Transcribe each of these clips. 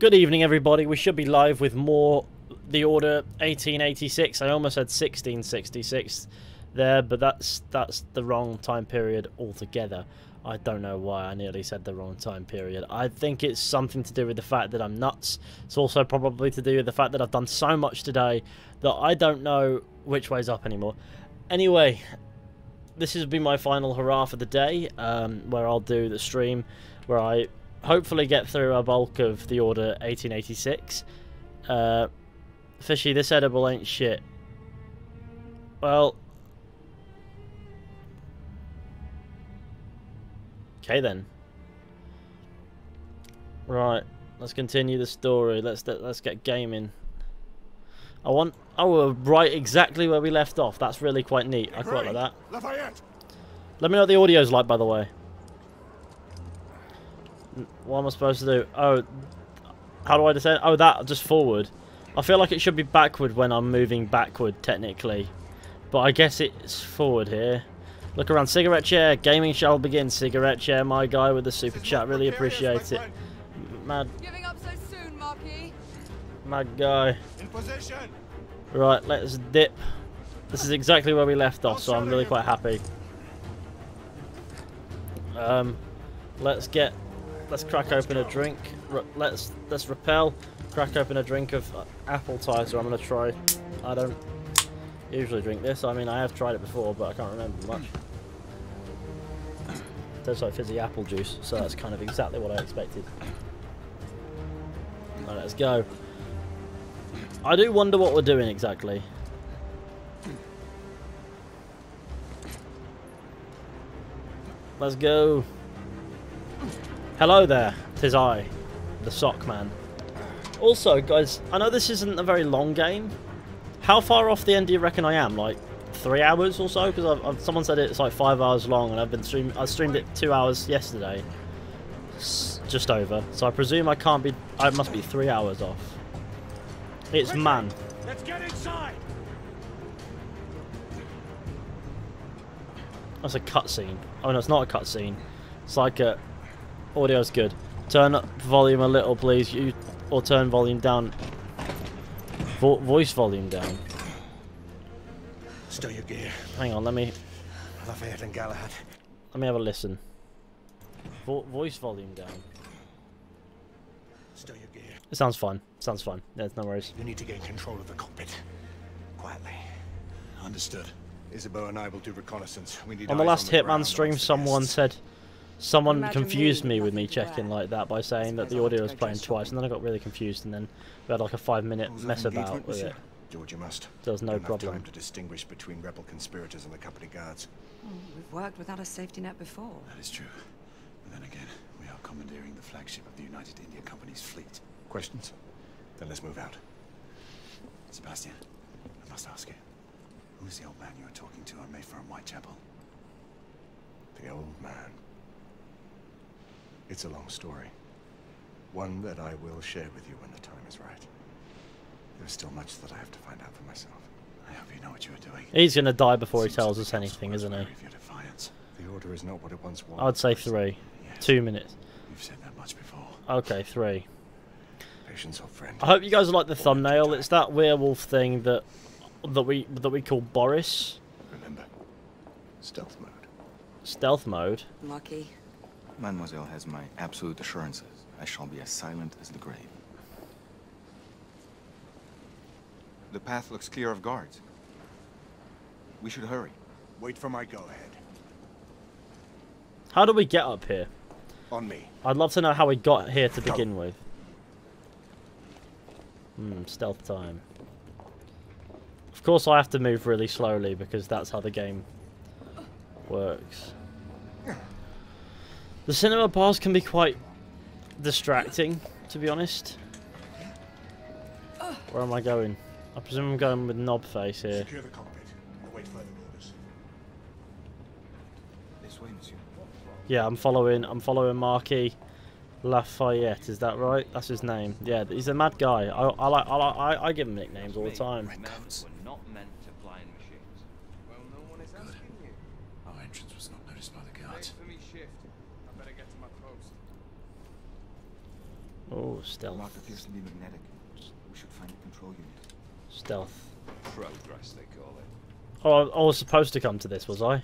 Good evening, everybody. We should be live with more The Order 1886. I almost said 1666 there, but that's the wrong time period altogether. I don't know why I nearly said the wrong time period. I think it's something to do with the fact that I'm nuts. It's also probably to do with the fact that I've done so much today that I don't know which way's up anymore. Anyway, this will be my final hurrah for the day, where I'll do the stream where I hopefully get through a bulk of The Order 1886. Fishy, this edible ain't shit. Well, okay then. Right, let's continue the story. Let's get gaming. Oh, right, exactly where we left off. That's really quite neat. I quite like that. Lafayette. Let me know what the audio's like, by the way. What am I supposed to do? Oh, how do I descend? Oh, that, just forward. I feel like it should be backward when I'm moving backward, technically. But I guess it's forward here. Look around. Cigarette chair. Gaming shall begin. Cigarette chair, my guy with the super chat. Really appreciate it. Mad. Giving up so soon, Marquis. Mad guy. In position. Right, let's dip. This is exactly where we left off, so I'm really quite happy. Let's crack open a drink. Let's repel. Crack open a drink of appetizer. I'm gonna try. I don't usually drink this. I mean, I have tried it before, but I can't remember much. It tastes like fizzy apple juice, so that's kind of exactly what I expected. Right, let's go. I do wonder what we're doing exactly. Let's go. Hello there, 'tis I, the sock man. Also, guys, I know this isn't a very long game. How far off the end do you reckon I am? Like 3 hours or so? Because someone said it's like 5 hours long, and I streamed it 2 hours yesterday, just over. So I presume I must be 3 hours off. It's man. Let's get inside. That's a cutscene. Oh no, it's not a cutscene. It's like a. Audio's good. Turn up volume a little, please. Or turn volume down. Voice volume down. Stow your gear. Hang on, Lafayette and Galahad. Let me have a listen. Voice volume down. Stow your gear. It sounds fine. Sounds fine. There's no worries. You need to gain control of the cockpit. Quietly. Understood. Isabeau and I will do reconnaissance. We need. On the last Hitman stream, someone said. Someone confused me with me checking like that by saying that the audio was playing twice, and then I got really confused, and then we had like a 5 minute mess about with it. Georgia must. There's no problem. Time to distinguish between rebel conspirators and the company guards. We've worked without a safety net before. That is true. But then again, we are commandeering the flagship of the United India Company's fleet. Questions? Then let's move out. Sebastian, I must ask you. Who's the old man you were talking to on Mayfair and Whitechapel? The old man. It's a long story, one that I will share with you when the time is right. There's still much that I have to find out for myself. I hope you know what you are doing. He's gonna die before he tells us anything, isn't he? The order is not what it once was. I'd say 3. 2 minutes. You've said that much before. Okay, 3. Patience or friend. I hope you guys like the thumbnail. It's that werewolf thing that we call Boris. Remember, stealth mode. Stealth mode. Lucky. Mademoiselle has my absolute assurances. I shall be as silent as the grave. The path looks clear of guards. We should hurry. Wait for my go-ahead. How do we get up here? On me. I'd love to know how we got here to begin with. Stealth time. Of course I have to move really slowly because that's how the game works. The cinema bars can be quite distracting, to be honest. Where am I going? I presume I'm going with Knobface here. Secure the cockpit. Await further orders. This way, monsieur. Yeah, I'm following Marquis Lafayette. Is that right? That's his name. Yeah, he's a mad guy. I give him nicknames all the time. Red coats. Our entrance was not noticed by the guards. Oh, stealth. Mark appears to be magnetic. We should find a control unit. Stealth. Progress, they call it. Oh, I was supposed to come to this, was I?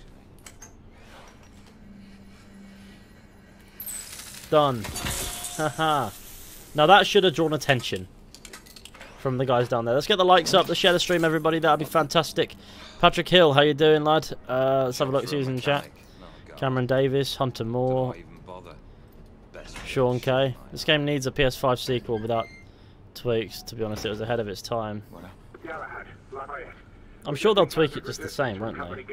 Done. Haha. Now that should have drawn attention from the guys down there. Let's get the likes up. Let's share the stream, everybody. That'd be fantastic. Patrick Hill, how you doing, lad? Let's have a look. Susan chat. Cameron Davis, Hunter Moore, Sean K. This game needs a PS5 sequel without tweaks. To be honest, it was ahead of its time. I'm sure they'll tweak it just the same, won't they?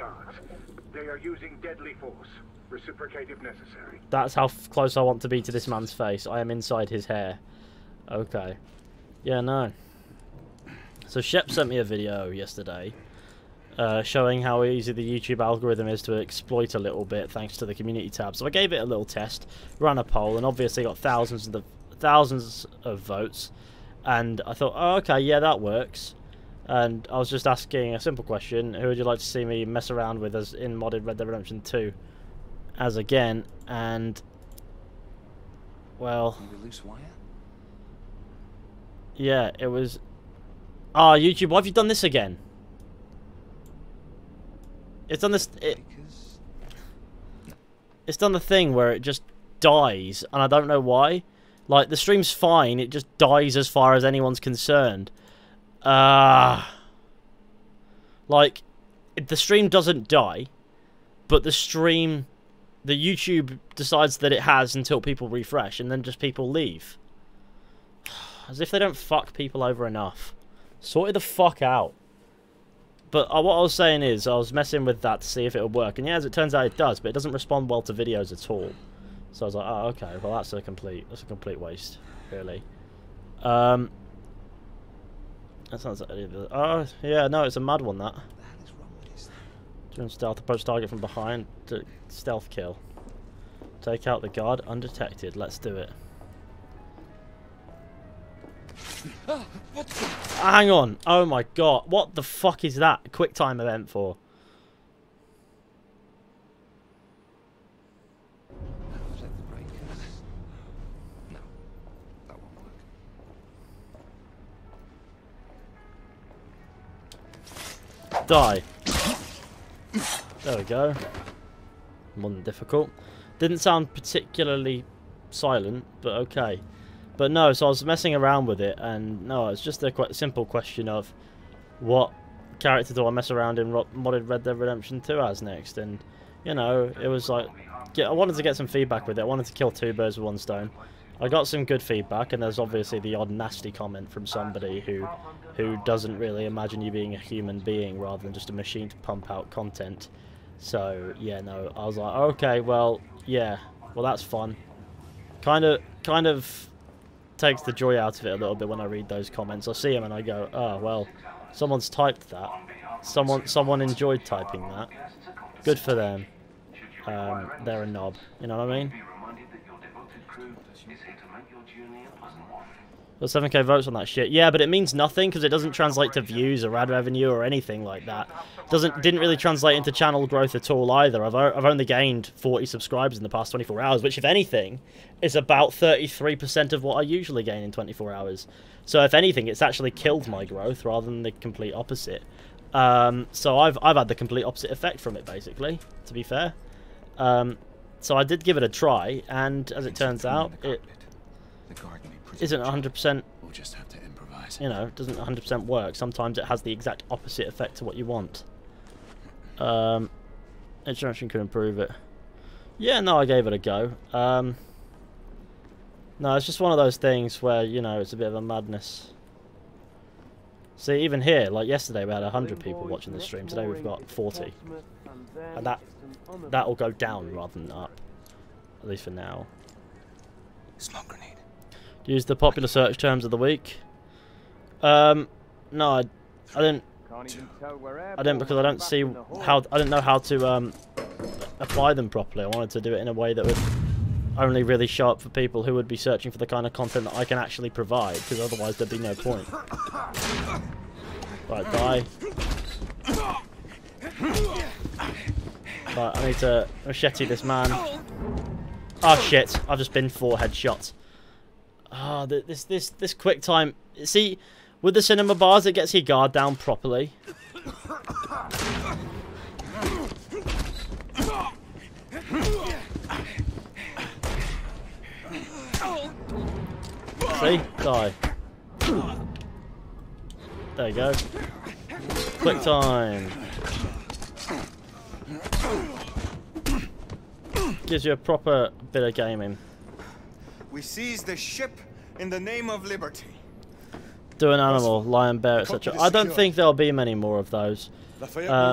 They are using deadly force. Reciprocate if necessary. That's how close I want to be to this man's face. I am inside his hair. Okay. Yeah, no. So Shep sent me a video yesterday showing how easy the YouTube algorithm is to exploit a little bit thanks to the community tab. So I gave it a little test, ran a poll, and obviously got thousands of votes. And I thought, oh, okay, yeah, that works. And I was just asking a simple question: who would you like to see me mess around with as in modded Red Dead Redemption 2? As again, and well, yeah, it was. Ah, YouTube, why have you done this again? It's done this. It's done the thing where it just dies, and I don't know why. Like, the stream's fine; it just dies as far as anyone's concerned. Like, the stream doesn't die, but the YouTube decides that it has until people refresh, and then just people leave. As if they don't fuck people over enough. Sort it the fuck out. But what I was saying is, I was messing with that to see if it would work, and yeah, as it turns out it does, but it doesn't respond well to videos at all. So I was like, oh, okay, well that's a complete waste, really. That sounds like any of the... Oh, yeah, no, it's a mad one, that. What the hell is wrong with this thing? During stealth, approach target from behind to stealth kill. Take out the guard undetected. Let's do it. Hang on. Oh my god. What the fuck is that quick time event for? Die. There we go. More than difficult. Didn't sound particularly silent, but okay. But no, so I was messing around with it, and no, it's just a quite simple question of what character do I mess around in modded Red Dead Redemption 2 as next? And you know, it was like, yeah, I wanted to get some feedback with it. I wanted to kill two birds with one stone. I got some good feedback, and there's obviously the odd nasty comment from somebody who doesn't really imagine you being a human being rather than just a machine to pump out content. So yeah, no, I was like, okay, well, yeah, well that's fun. Kind of takes the joy out of it a little bit when I read those comments. I see them and I go, oh well, someone's typed that. Someone enjoyed typing that. Good for them. They're a knob. You know what I mean? Well, 7k votes on that shit. Yeah, but it means nothing because it doesn't translate to views or ad revenue or anything like that. Didn't really translate into channel growth at all either. I've only gained 40 subscribers in the past 24 hours, which if anything is about 33% of what I usually gain in 24 hours. So if anything, it's actually killed my growth rather than the complete opposite. So I've had the complete opposite effect from it, basically, to be fair. So I did give it a try, and as it turns out, it isn't 100%, we'll just have to improvise. You know, it doesn't 100% work. Sometimes it has the exact opposite effect to what you want. Introduction could improve it. Yeah, no, I gave it a go. No, it's just one of those things where, you know, it's a bit of a madness. See, even here, like yesterday we had 100 people watching the stream, today we've got 40. And that'll go down rather than up, at least for now. Smoke grenade. Use the popular search terms of the week. No, I didn't. I didn't because I don't see how. I didn't know how to apply them properly. I wanted to do it in a way that would only really show up for people who would be searching for the kind of content that I can actually provide, because otherwise there'd be no point. Right, die. Right, I need to machete this man. Oh shit! I've just been four headshots. Ah, this quick time. See, with the cinema bars, it gets your guard down properly. See? Die. There you go. Quick time. Gives you a proper bit of gaming. We seize the ship in the name of liberty. Do an animal, lion, bear, etc. I don't think there'll be many more of those.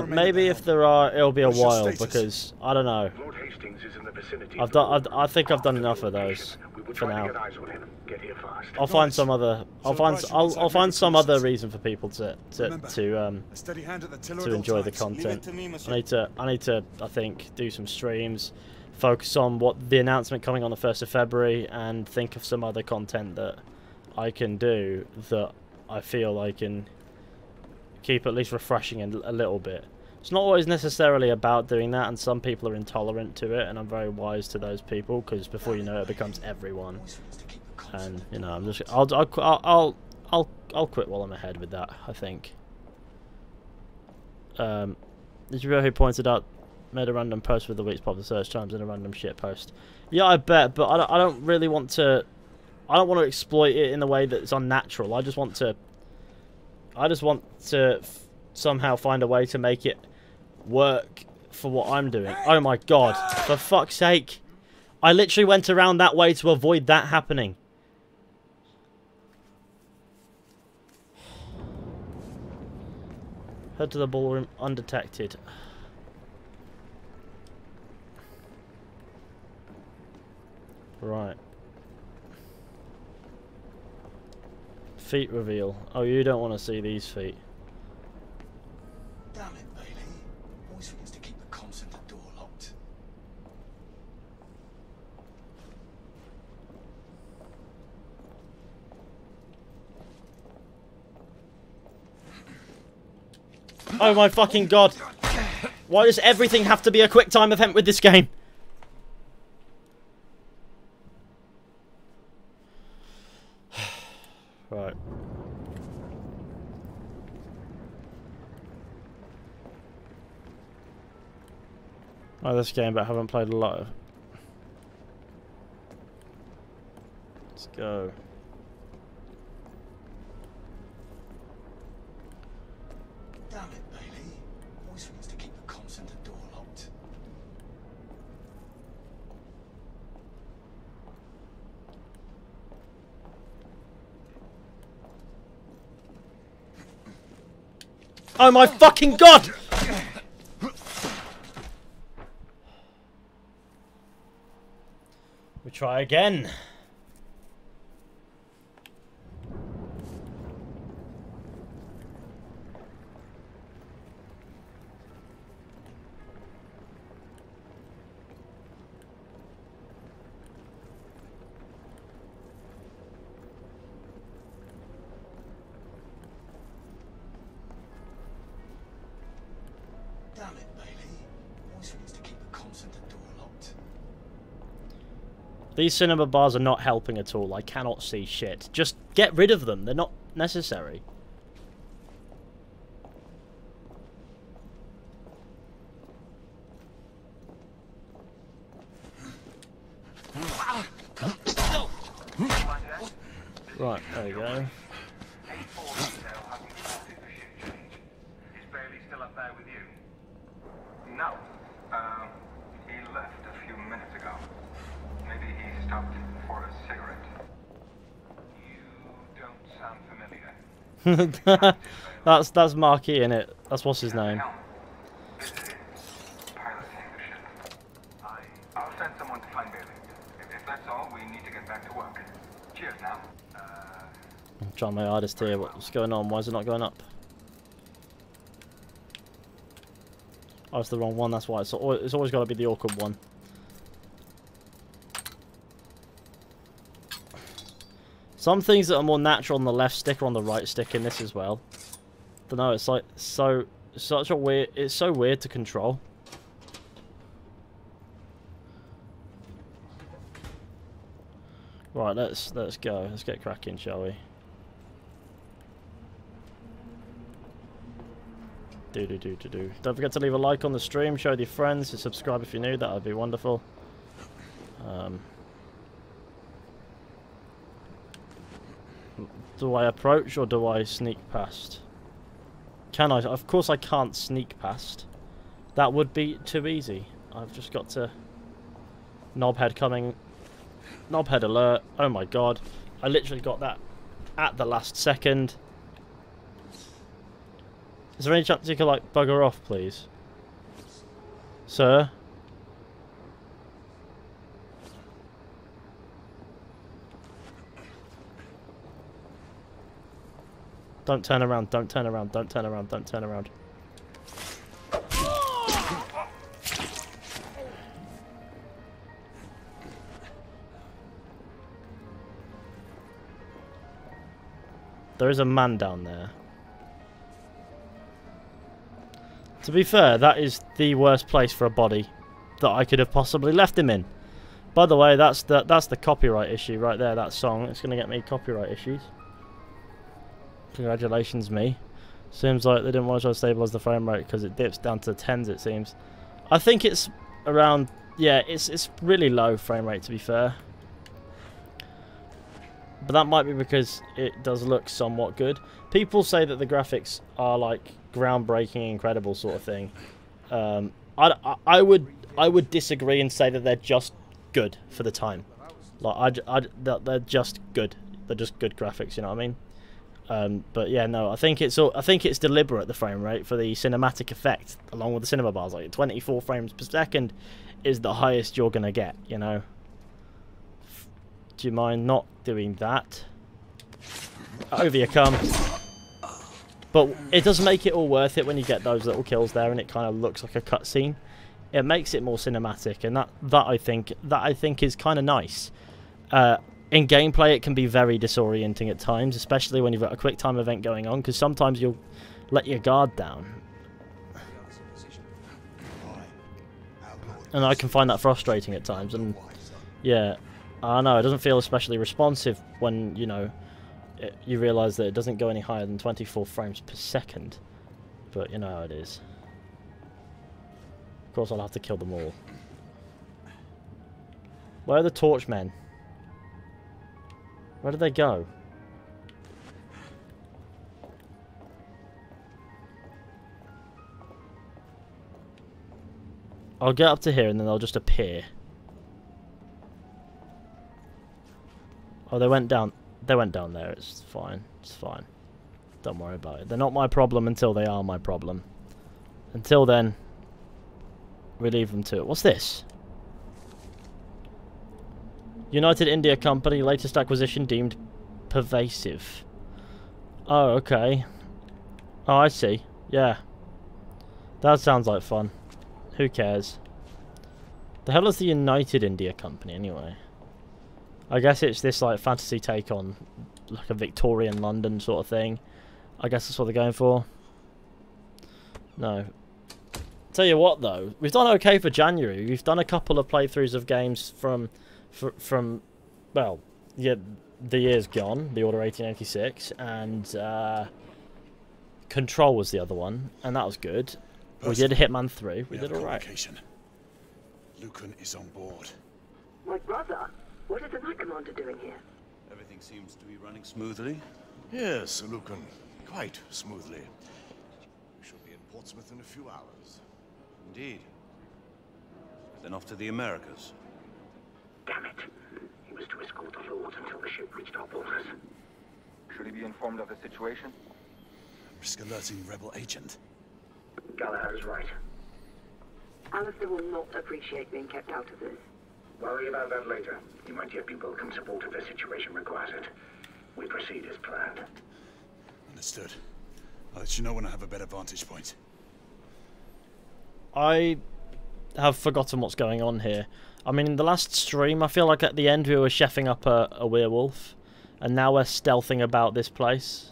Maybe if there are, it'll be a while because I don't know. Lord Hastings is in the vicinity. I think I've done enough of those for now. I'll find some other. I'll find some other reason for people to enjoy the content. I need to. I think do some streams, focus on the announcement coming on the 1st of February, and think of some other content that I can do that I feel I can keep at least refreshing in a little bit. It's not always necessarily about doing that, and some people are intolerant to it, and I'm very wise to those people, because before you know it, becomes everyone. And you know, I'm just I'll quit while I'm ahead with that, I think. Did you know who pointed out made a random post with the week's popular search terms in a random shit post? Yeah, I bet, but I don't really want to. I don't want to exploit it in the way that's unnatural. I just want to somehow find a way to make it work for what I'm doing. Oh my god, for fuck's sake. I literally went around that way to avoid that happening. Head to the ballroom undetected. Right. Feet reveal. Oh, you don't want to see these feet. Damn it, Bailey. Always forgets to keep the comms and the door locked. Oh my fucking god. Why does everything have to be a quick time event with this game? Right. I like this game, but haven't played a lot of. Let's go. Damn it, Bailey. Always forgets to keep the comms and the door locked. Oh my fucking god! We try again. These cinema bars are not helping at all. I cannot see shit. Just get rid of them. They're not necessary. Right, there you go. that's Marquis in it. That's what's his name. I'll send someone to find Bailey. If that's all, we need to get back to work. Cheers now. I'm trying my hardest here. What's going on? Why is it not going up? Oh, it's the wrong one. That's why. It's always got to be the awkward one. Some things that are more natural on the left stick or on the right stick in this as well. Don't know. It's like such a weird. It's so weird to control. Right, let's go. Let's get cracking, shall we? Do. Don't forget to leave a like on the stream, share with your friends, and subscribe if you're new. That would be wonderful. Do I approach or do I sneak past? Can I? Of course I can't sneak past. That would be too easy. I've just got to... Knobhead coming. Knobhead alert. Oh my god. I literally got that at the last second. Is there any chance you could, like, bugger off, please? Sir? Don't turn around, don't turn around, don't turn around, don't turn around. There is a man down there. To be fair, that is the worst place for a body that I could have possibly left him in. By the way, that's the copyright issue right there, that song. It's going to get me copyright issues. Congratulations, me. Seems like they didn't want to try to stabilise the frame rate because it dips down to 10s, it seems. I think it's around... Yeah, it's really low frame rate, to be fair. But that might be because it does look somewhat good. People say that the graphics are, like, groundbreaking, incredible sort of thing. I would disagree and say that they're just good for the time. Like, they're just good. They're just good graphics, you know what I mean? But yeah, no, I think it's deliberate, the frame rate, for the cinematic effect, along with the cinema bars. Like, 24 frames per second is the highest you're gonna get, you know. Do you mind not doing that? Over you come. But it does make it all worth it when you get those little kills there, and it kind of looks like a cutscene. It makes it more cinematic, and that I think is kind of nice. In gameplay, it can be very disorienting at times, especially when you've got a quick time event going on, because sometimes you'll let your guard down. And I can find that frustrating at times, and yeah. I know, it doesn't feel especially responsive when, you know, you realise that it doesn't go any higher than 24 frames per second. But, you know how it is. Of course, I'll have to kill them all. Where are the torch men? Where did they go? I'll get up to here and then they'll just appear. Oh, they went down there. It's fine. It's fine. Don't worry about it. They're not my problem until they are my problem. Until then, we leave them to it. What's this? United India Company, latest acquisition deemed pervasive. Oh, okay. Oh, I see. Yeah. That sounds like fun. Who cares? The hell is the United India Company, anyway? I guess it's this, like, fantasy take on, like, a Victorian London sort of thing. I guess that's what they're going for. No. Tell you what, though. We've done okay for January. We've done a couple of playthroughs of games from well, yeah, the year's gone. The Order 1886. And, Control was the other one. And that was good. We did Hitman 3. We did alright. Lucan is on board. My brother... What is the Night Commander doing here? Everything seems to be running smoothly. Yes, Lucan, quite smoothly. We shall be in Portsmouth in a few hours. Indeed. Then off to the Americas. Damn it. He was to escort the Lord until the ship reached our borders. Should he be informed of the situation? Risk alerting rebel agent. Gallagher is right. Alistair will not appreciate being kept out of this. Worry about that later. You might yet be welcome support if the situation requires it. We proceed as planned. Understood. I'll let you know when I have a better vantage point. I have forgotten what's going on here. I mean, in the last stream, I feel like at the end we were chefing up a werewolf. And now we're stealthing about this place.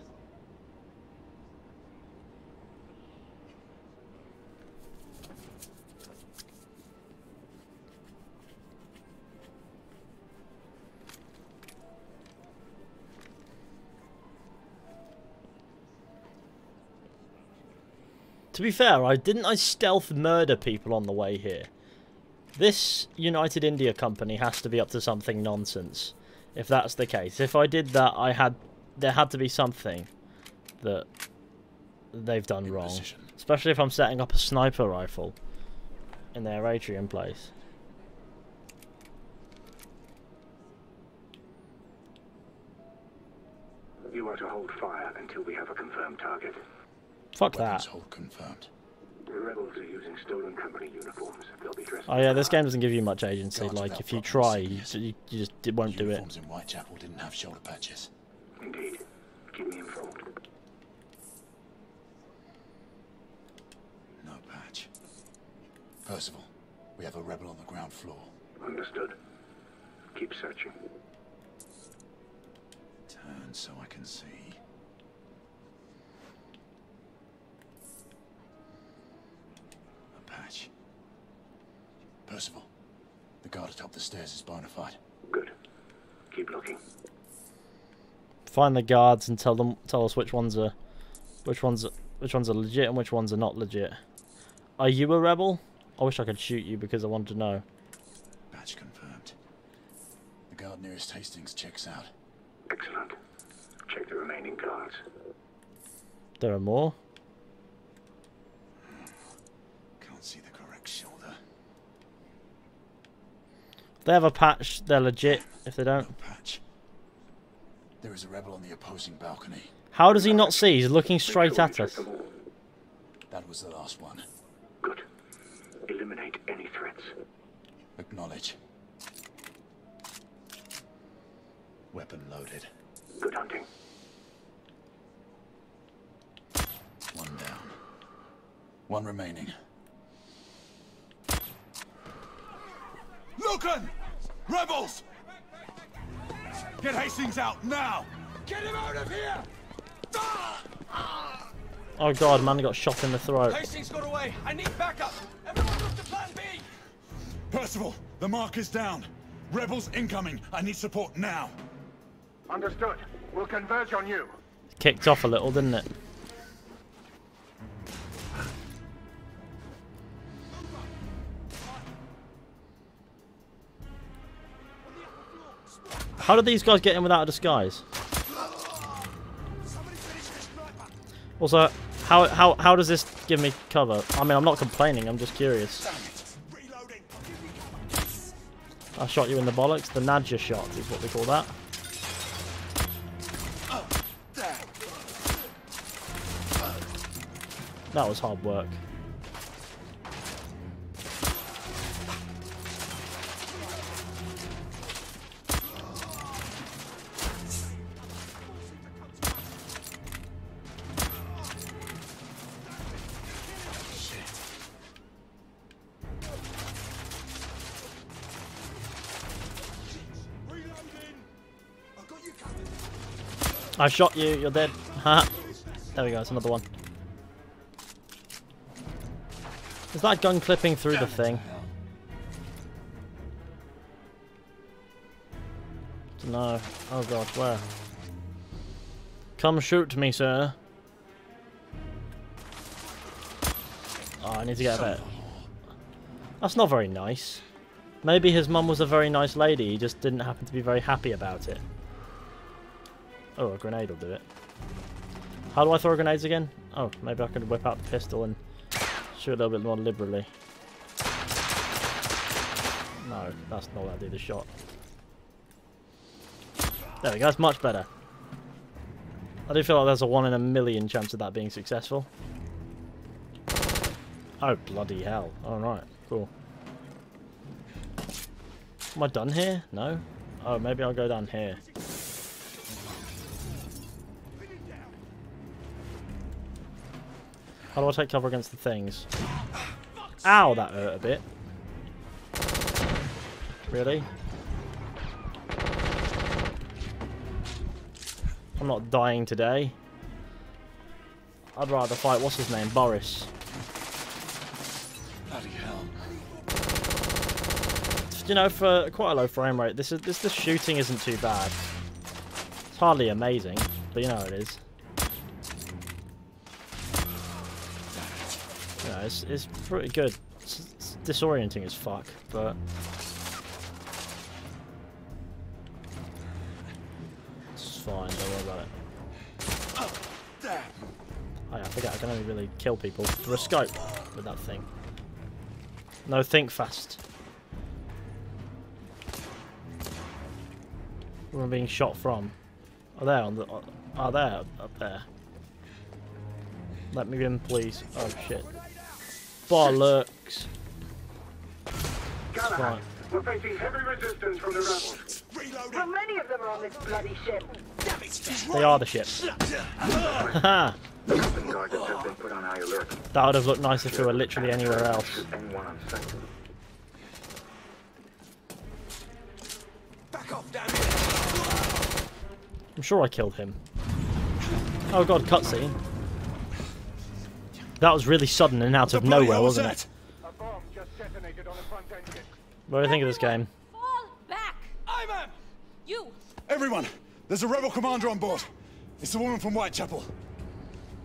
To be fair, I stealth murder people on the way here? This United India Company has to be up to something nonsense. If that's the case. If I did that, there had to be something that they've done wrong. Position. Especially if I'm setting up a sniper rifle in their atrium place. You are to hold fire until we have a confirmed target. Fuck that. Hold confirmed. The rebels are using stolen company uniforms. They'll be dressed. Oh yeah, this game doesn't give you much agency. Like if you try, you just won't do it. Uniforms in Whitechapel didn't have shoulder patches. Indeed. Keep me informed. No patch. Percival, we have a rebel on the ground floor. Understood. Keep searching. Turn so I can see. A patch. Percival, the guard atop the stairs is bona fide. Good. Keep looking. Find the guards and tell us which ones are legit and which ones are not legit. Are you a rebel? I wish I could shoot you because I wanted to know. Patch confirmed. The guard nearest Hastings checks out. Excellent. Check the remaining guards. There are more. Can't see the correct shoulder. If they have a patch, they're legit. If they don't, no patch. There is a rebel on the opposing balcony. How does he not see? He's looking straight at us. That was the last one. Good. Eliminate any threats. Acknowledge. Weapon loaded. Good hunting. One down. One remaining. Logan! Rebels! Get Hastings out now! Get him out of here! Oh god, man, he got shot in the throat. Hastings got away. I need backup. Everyone look to plan B. Percival, the mark is down. Rebels incoming. I need support now. Understood. We'll converge on you. Kicked off a little, didn't it? How did these guys get in without a disguise? Also, how does this give me cover? I mean, I'm not complaining. I'm just curious. I shot you in the bollocks. The Nadja shot is what we call that. That was hard work. I shot you, you're dead. Ha. There we go, it's another one. Is that gun clipping through the thing? No. Oh god, where? Come shoot me, sir. Oh, I need to get a bit. That's not very nice. Maybe his mum was a very nice lady, he just didn't happen to be very happy about it. Oh, a grenade will do it. How do I throw grenades again? Oh, maybe I can whip out the pistol and shoot a little bit more liberally. No, that's not what I do the shot. There we go, that's much better. I do feel like there's a 1 in a million chance of that being successful. Oh, bloody hell. Alright, cool. Am I done here? No? Oh, maybe I'll go down here. How do I take cover against the things? Ow, that hurt a bit. Really? I'm not dying today. I'd rather fight, what's his name? Boris. Bloody hell. You know, for quite a low frame rate, this shooting isn't too bad. It's hardly amazing, but you know it is. it's pretty good. It's disorienting as fuck, but... it's fine, don't worry about it. Oh yeah, I forget I can only really kill people through a scope with that thing. No, think fast. Where I'm being shot from. Oh, there, on the... oh, there, up there. Let me in, please. Oh, shit. Bollocks. Right. We're facing heavy resistance from the rebels. How many of them are on this bloody ship? They are the ship. Haha. That would have looked nice if we were literally anywhere else. I'm sure I killed him. Oh god, cutscene. That was really sudden and out of nowhere, wasn't it? What do you think of this game? Fall back! I'm up! You! Everyone! There's a rebel commander on board. It's the woman from Whitechapel.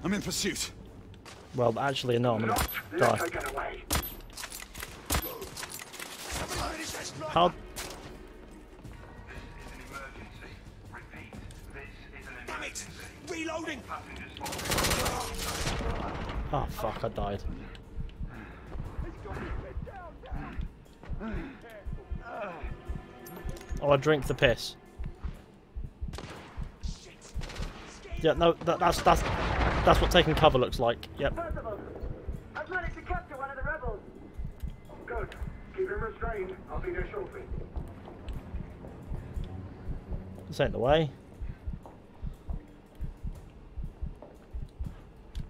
I'm in pursuit. Well, actually, no, I'm gonna die. How? Reloading. Oh fuck, I died. Oh, I drink the piss. Yeah, no, that's what taking cover looks like. Yep. Percival, I've managed to capture one of the rebels. Good. Keep him restrained. I'll be there shortly. This ain't the way.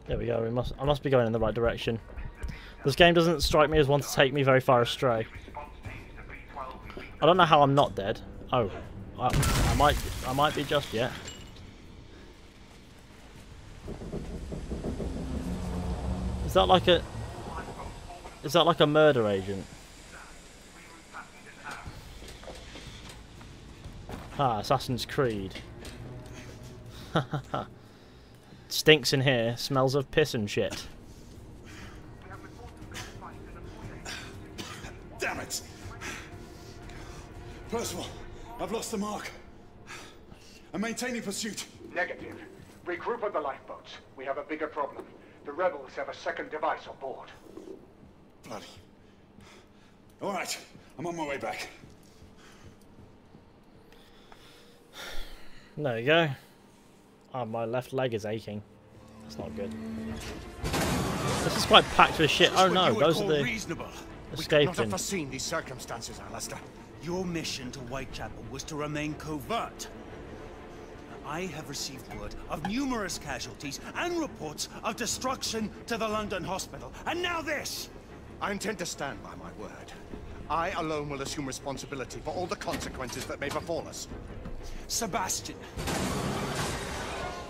There we go. I must be going in the right direction. This game doesn't strike me as one to take me very far astray. I don't know how I'm not dead. Oh, I might be just yet. Is that like a murder agent? Ah, Assassin's Creed. Stinks in here. Smells of piss and shit. Damn it! Percival, I've lost the mark. I'm maintaining pursuit. Negative. Regroup at the lifeboats. We have a bigger problem. The rebels have a second device on board. Bloody. All right, I'm on my way back. There you go. Oh, my left leg is aching. That's not good. This is quite packed with shit. Oh no, those are the reasonable. Escaping. We could not have foreseen these circumstances, Alistair. Your mission to Whitechapel was to remain covert. I have received word of numerous casualties and reports of destruction to the London hospital. And now this! I intend to stand by my word. I alone will assume responsibility for all the consequences that may befall us. Sebastian,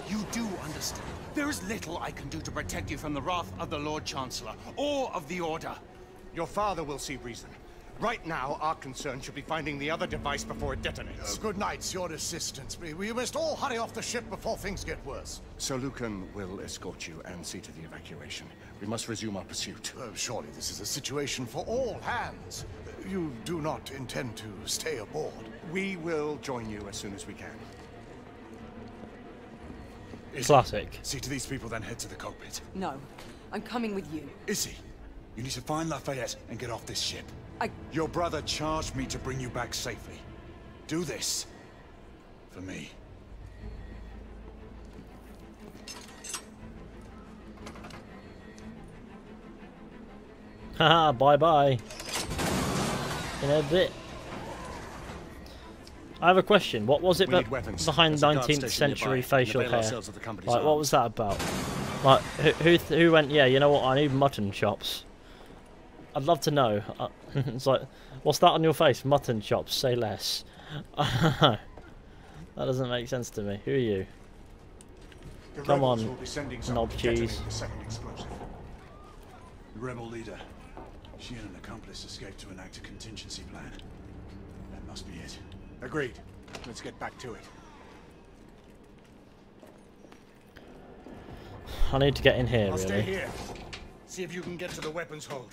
you do understand. There is little I can do to protect you from the wrath of the Lord Chancellor or of the Order. Your father will see reason. Right now, our concern should be finding the other device before it detonates. Good night, your assistance. We must all hurry off the ship before things get worse. Sir Lucan will escort you and see to the evacuation. We must resume our pursuit. Surely this is a situation for all hands. You do not intend to stay aboard. We will join you as soon as we can. Classic. See to these people, then head to the cockpit. No, I'm coming with you. Izzy, you need to find Lafayette and get off this ship. Your brother charged me to bring you back safely. Do this for me. Haha, bye bye. In a bit. I have a question. What was it behind 19th century facial hair? Like, what was that about? Like, who went, yeah, you know what, I need mutton chops. I'd love to know. It's like, what's that on your face? Mutton chops, say less. That doesn't make sense to me. Who are you? The Come on, knob cheese. The rebel leader. She and an accomplice escaped to enact a contingency plan. That must be it. Agreed. Let's get back to it. I need to get in here, really. See if you can get to the weapons hold.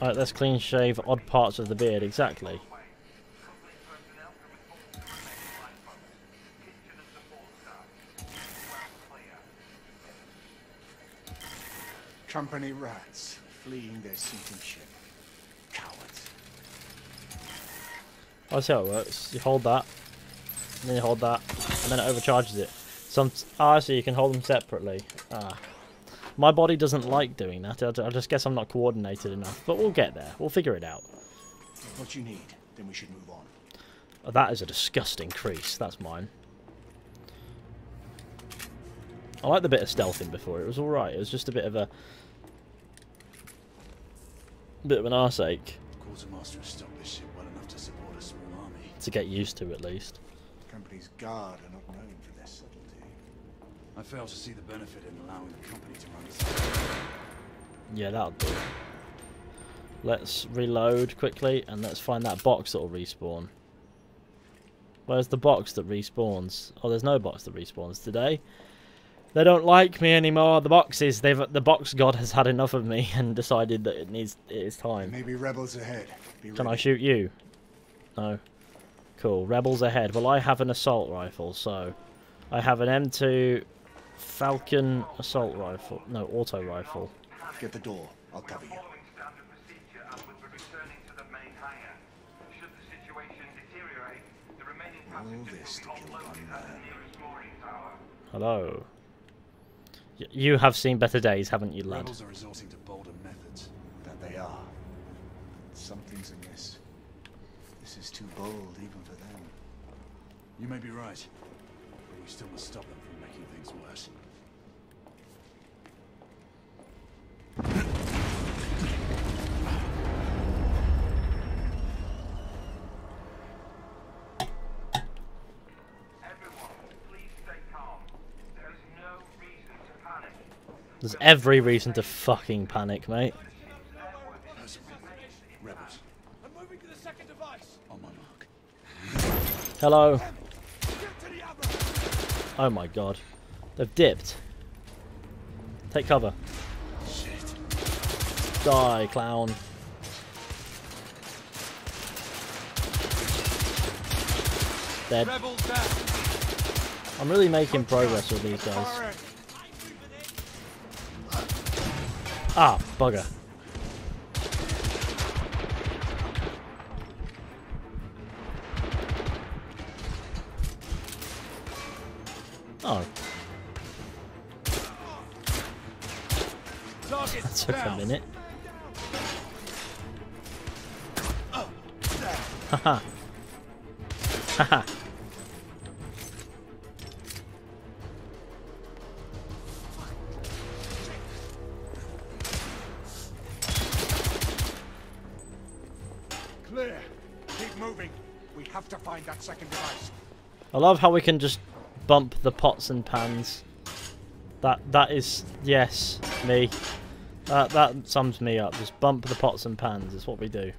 Alright, let's clean shave odd parts of the beard, exactly. Company rats fleeing their sinking ship. Cowards. I see how it works. You hold that, and then you hold that, and then it overcharges it. So you can hold them separately. Ah. My body doesn't like doing that. I just guess I'm not coordinated enough. But we'll get there. We'll figure it out. What you need, then we should move on. Oh, that is a disgusting crease. That's mine. I like the bit of stealthing before. It was alright. It was just a bit of an arseache. Quartermaster has stopped this ship well enough to support a small army. To get used to, at least. The company's guard are not known for their subtlety. I fail to see the benefit in allowing the company to run this. Yeah, that'll do. Let's reload quickly and let's find that box that'll respawn. Where's the box that respawns? Oh, there's no box that respawns today. They don't like me anymore. The boxes. The box god has had enough of me and decided that it is time. Maybe rebels ahead. Can I shoot you? No. Cool. Rebels ahead. Well, I have an assault rifle, so I have an M2 Falcon assault rifle. No, auto rifle. Get the door. I'll cover you. All this to kill one man. Hello. You have seen better days, haven't you, lad? Rebels are resorting to bolder methods. That they are. Something's amiss. This is too bold even for them. You may be right, but we still must stop them from making things worse. There's every reason to fucking panic, mate. Rebels. I'm moving to the second device. On my mark. Hello. Oh my god. They've dipped. Take cover. Shit. Die, clown. Dead. I'm really making progress with these guys. Ah, bugger. Oh. That took a minute. Haha. Haha. I love how we can just bump the pots and pans. That is, yes, me. That sums me up. Just bump the pots and pans is what we do.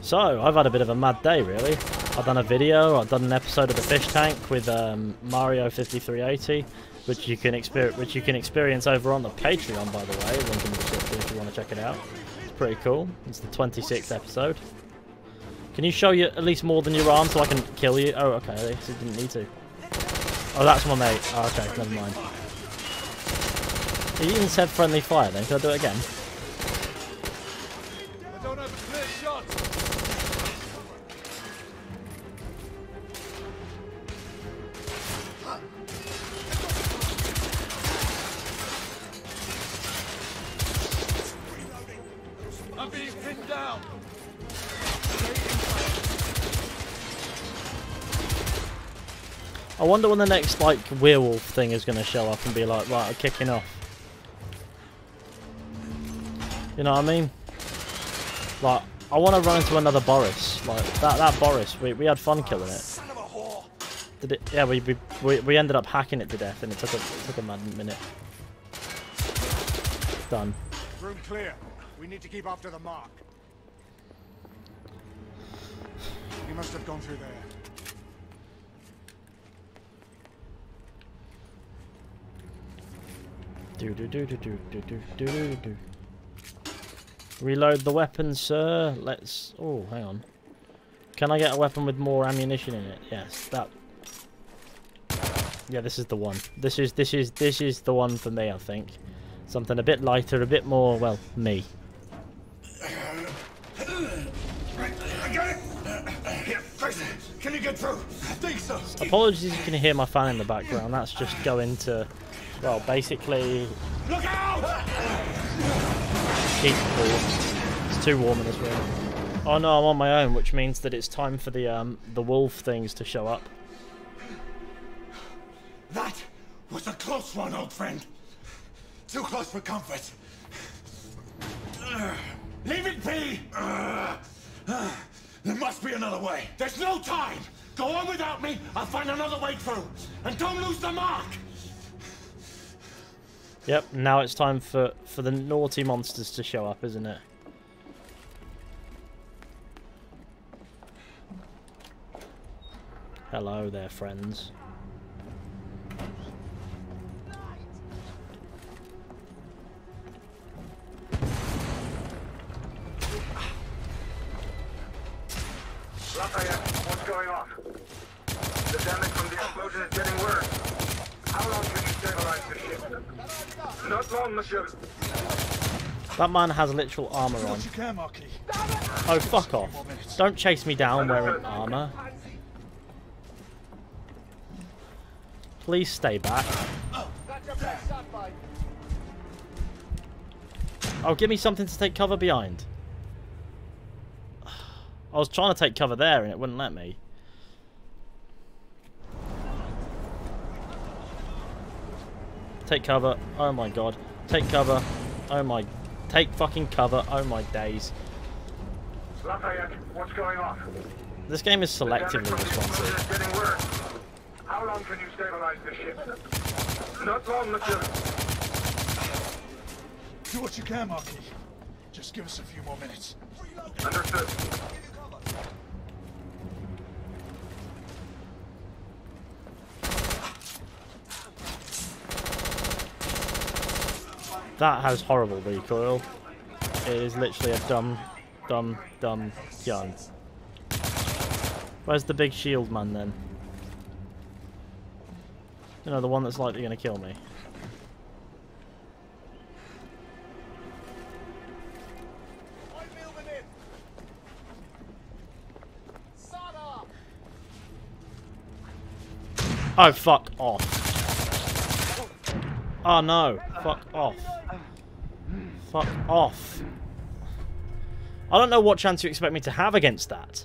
So, I've had a bit of a mad day, really. I've done a video, I've done an episode of the fish tank with Mario5380, which you can experience over on the Patreon, by the way. Link in the description if you want to check it out. It's pretty cool. It's the 26th episode. Can you show you at least more than your arm so I can kill you? Oh, okay. I didn't need to. Oh, that's my mate. Oh, okay. Never mind. He even said friendly fire then. Can I do it again? I don't have a clear shot. I'm being pinned down. I wonder when the next, like, werewolf thing is going to show up and be like, right, I'm kicking off. You know what I mean? Like, I want to run into another Boris. Like, that Boris, we had fun killing it. Did it? Yeah, we ended up hacking it to death and it took a mad minute. Done. Room clear. We need to keep after the mark. You must have gone through there. Do. Reload the weapon, sir. Let's... Oh, hang on. Can I get a weapon with more ammunition in it? Yes, that... Yeah, this is the one. This is the one for me, I think. Something a bit lighter, a bit more, well, me. Right, I got it! Here, first, can you get through? I think so. Apologies if you can hear my fan in the background. That's just going to... Well, basically... Look out! Keep cool. It's too warm in this room. Oh no, I'm on my own, which means that it's time for the wolf things to show up. That was a close one, old friend. Too close for comfort. Leave it be. There must be another way. There's no time. Go on without me. I'll find another way through. And don't lose the mark. Yep, now it's time for the naughty monsters to show up, isn't it? Hello there, friends. Lafayette, what's going on? The damage from the explosion is getting worse. How long can you stabilize the ship? Not long, monsieur. That man has literal armor on. Oh, fuck off. Don't chase me down wearing armor. Please stay back. Oh, give me something to take cover behind. I was trying to take cover there and it wouldn't let me. Take cover. Oh my god. Take cover. Oh my... Take fucking cover. Oh my days. Lafayette, what's going on? This game is selectively responsive. How long can you stabilize the ship? Not long, monsieur. Do what you can, Marquis. Just give us a few more minutes. Understood. That has horrible recoil. It is literally a dumb gun. Where's the big shield man then? You know, the one that's likely gonna kill me. Oh, fuck off. Oh no, fuck off. Fuck off. I don't know what chance you expect me to have against that.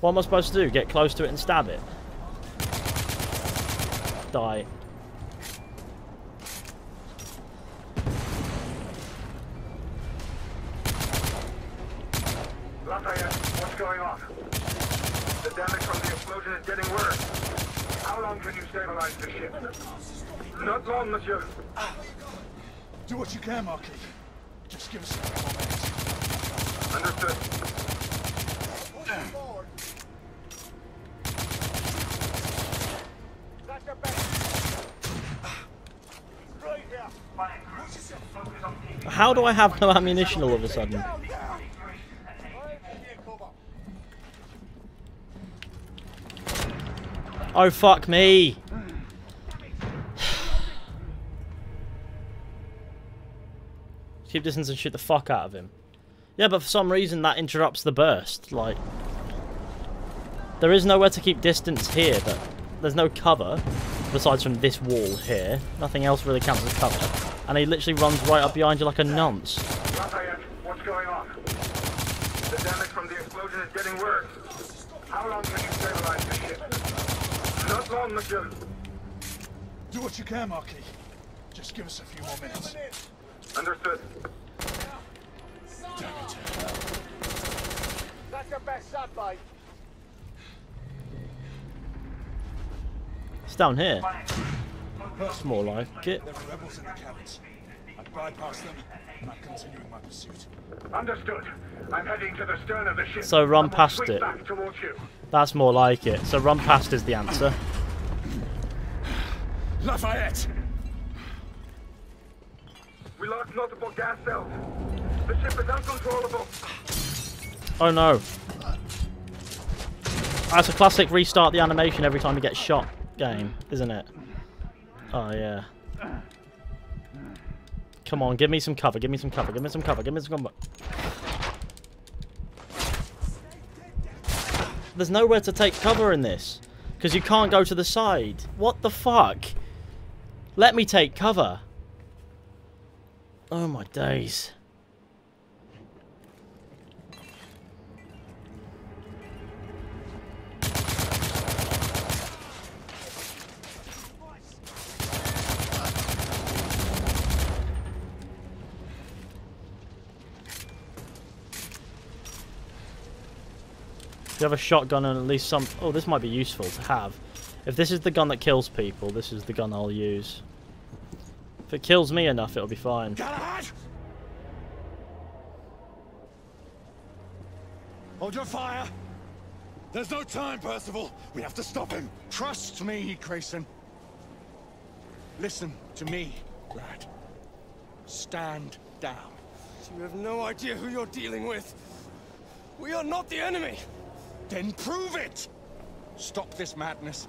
What am I supposed to do? Get close to it and stab it? Die. Lafayette, what's going on? The damage from the explosion is getting worse. How long can you stabilize the ship? Not long, monsieur. Do what you can, Marquis. Just give us a few more minutes. Understood. How do I have no ammunition all of a sudden? Oh, fuck me. Keep distance and shoot the fuck out of him. Yeah, but for some reason that interrupts the burst. Like, there is nowhere to keep distance here, but there's no cover besides from this wall here. Nothing else really counts as cover. And he literally runs right up behind you like a nonce. What's going on? The damage from the explosion is getting worse. How long can you stabilize the ship? Not long, monsieur. Do what you can, Marquis. Just give us a few more minutes. Understood. Damn it. That's your best shot, mate. It's down here. That's more like it. There are rebels in the cabins. I bypassed them, and I'm continuing my pursuit. Understood. I'm heading to the stern of the ship. So run past it. That's more like it. So run past is the answer. Lafayette! We lost multiple gas cells. The ship is uncontrollable. Oh no. That's a classic restart the animation every time you get shot game, isn't it? Oh yeah. Come on, give me some cover, give me some cover, give me some cover, give me some cover. There's nowhere to take cover in this. Because you can't go to the side. What the fuck? Let me take cover. Oh my days. You have a shotgun and at least some... Oh, this might be useful to have. If this is the gun that kills people, this is the gun I'll use. If it kills me enough, it'll be fine. Galahad! Hold your fire! There's no time, Percival! We have to stop him! Trust me, Grayson. Listen to me, lad. Stand down. You have no idea who you're dealing with. We are not the enemy! Then prove it! Stop this madness.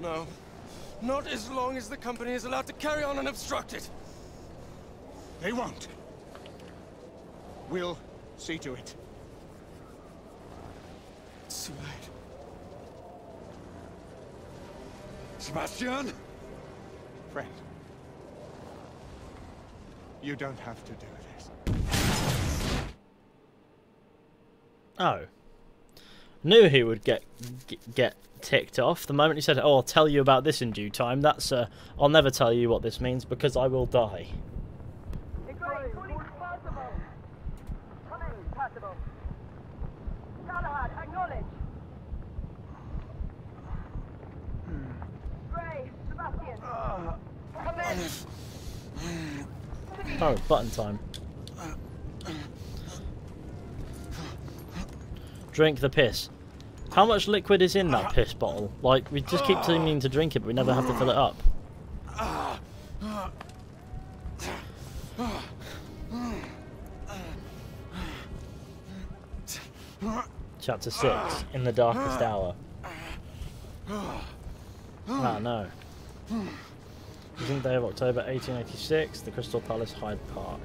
No. Not as long as the company is allowed to carry on unobstructed. They won't. We'll see to it. It's too late. Sebastian? Friend. You don't have to do this. Oh. Knew he would get ticked off the moment he said, "Oh, I'll tell you about this in due time." That's I'll never tell you what this means because I will die. Oh, button time. Drink the piss. How much liquid is in that piss bottle? Like, we just keep seeming to drink it, but we never have to fill it up. Chapter 6, In the Darkest Hour. Ah, no. Isn't day of October 1886, the Crystal Palace, Hyde Park.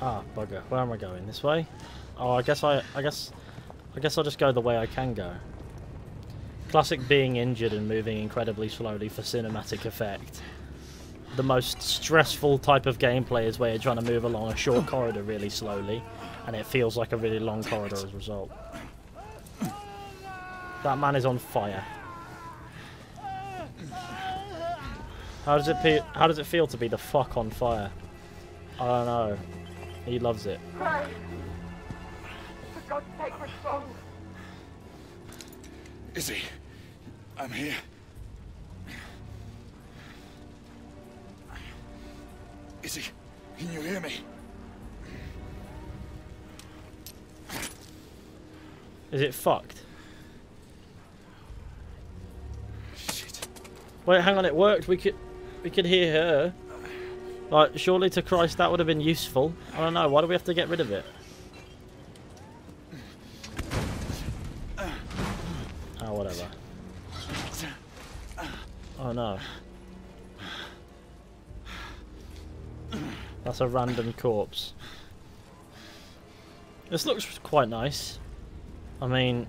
Ah, bugger. Where am I going? This way? Oh, I guess I'll just go the way I can go. Classic being injured and moving incredibly slowly for cinematic effect. The most stressful type of gameplay is where you're trying to move along a short corridor really slowly, and it feels like a really long corridor as a result. That man is on fire. How does it feel to be the fuck on fire? I don't know. He loves it. God's sake, respond! Izzy, I'm here. Izzy, can you hear me? Is it fucked? Shit. Wait, hang on, it worked. We could hear her. Like, surely to Christ that would have been useful. I don't know, why do we have to get rid of it? Oh, whatever. Oh no. That's a random corpse. This looks quite nice. I mean,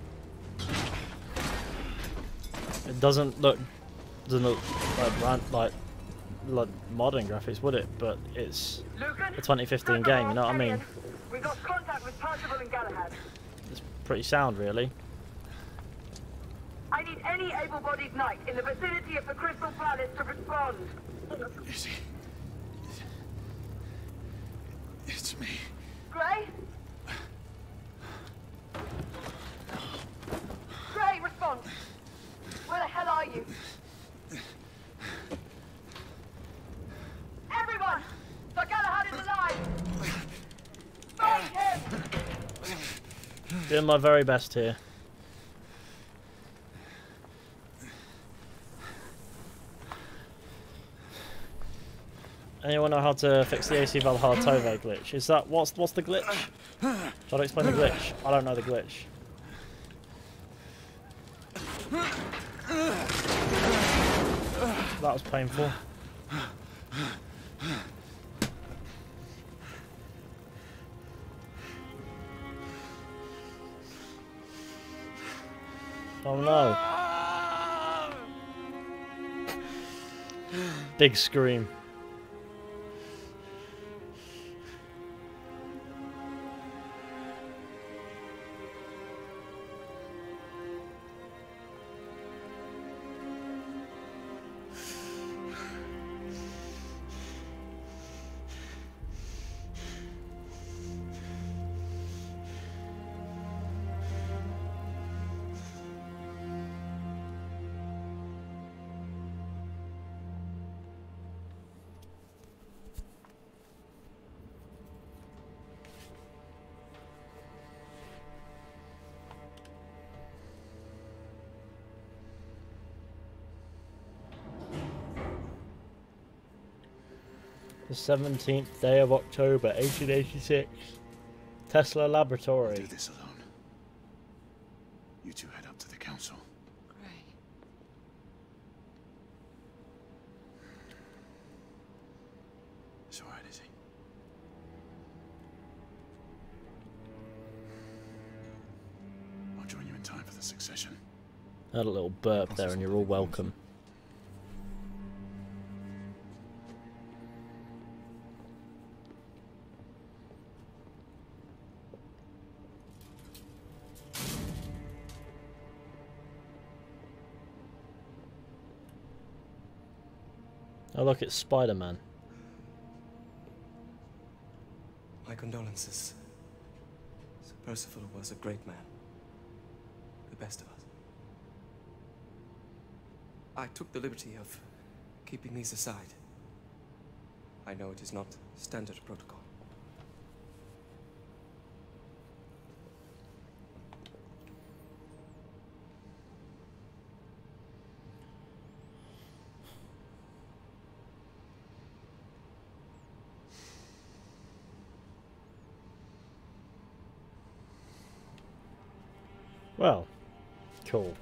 it doesn't look like modern graphics, would it? But it's a 2015 game, you know what I mean? We got contact with Percival and Galahad. It's pretty sound, really. I need any able-bodied knight in the vicinity of the Crystal Palace to respond. Izzy. It's me. Gray? Gray, respond. Where the hell are you? Everyone! Sir Galahad is alive! Find him! Doing my very best here. anyone know how to fix the AC Valhalla Tove glitch? Is that what's the glitch? Try to explain the glitch. I don't know the glitch. That was painful. Oh no. Big scream. The 17th day of October, 1886. Tesla Laboratory. Do this alone. You two head up to the council. Great. It's all right, Izzy. I'll join you in time for the succession. Had a little burp there, and you're all welcome. Oh look, it's Spider-Man. My condolences. Sir Percival was a great man. The best of us. I took the liberty of keeping these aside. I know it is not standard protocol. Well, cool.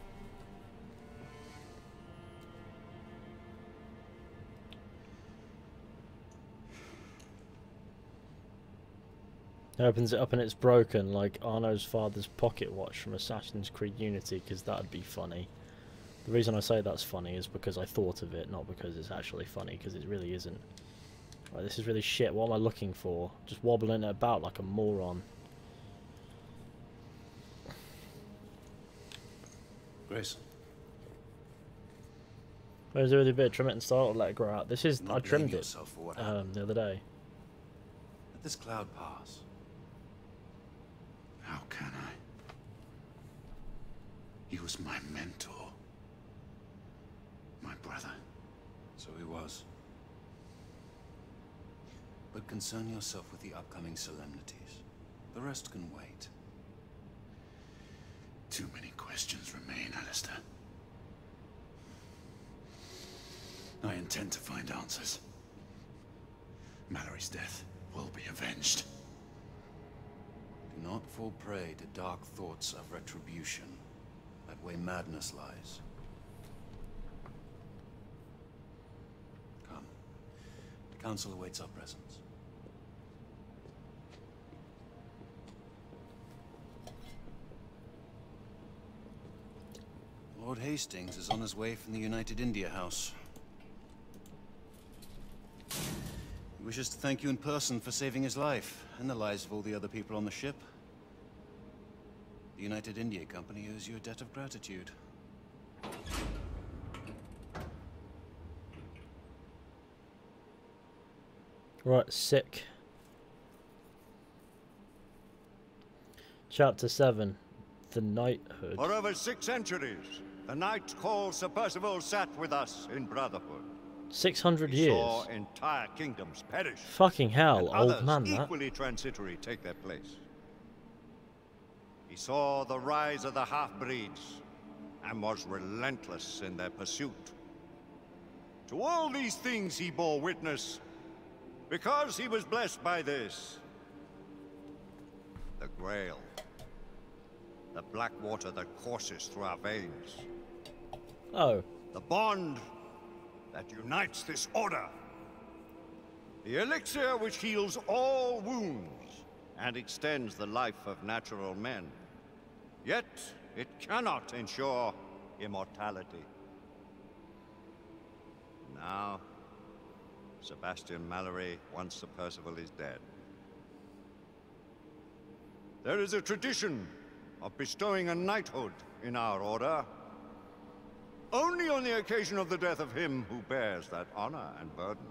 It opens it up and it's broken, like Arno's father's pocket watch from Assassin's Creed Unity, because that'd be funny. The reason I say that's funny is because I thought of it, not because it's actually funny, because it really isn't. Right, this is really shit. What am I looking for? Just wobbling it about like a moron. Grace. What is it with a bit of trim it and start or let it grow out? This is, I trimmed it the other day. Let this cloud pass. How can I? He was my mentor. My brother. So he was. But concern yourself with the upcoming solemnities. The rest can wait. Too many questions remain, Alistair. I intend to find answers. Mallory's death will be avenged. Do not fall prey to dark thoughts of retribution. That way madness lies. Come. The council awaits our presence. Lord Hastings is on his way from the United India House. He wishes to thank you in person for saving his life, and the lives of all the other people on the ship. The United India Company owes you a debt of gratitude. Right, sick. Chapter 7, The Knighthood. For over 6 centuries. The knight called Sir Percival sat with us in brotherhood. 600 years. Saw entire kingdoms perish. Fucking hell, old man, that. Equally transitory take their place. He saw the rise of the half-breeds and was relentless in their pursuit. To all these things he bore witness because he was blessed by this. The Grail. The black water that courses through our veins. Oh. The bond that unites this order. The elixir which heals all wounds and extends the life of natural men. Yet it cannot ensure immortality. Now, Sebastian Mallory, once Sir Percival is dead. There is a tradition of bestowing a knighthood in our order, only on the occasion of the death of him who bears that honor and burden.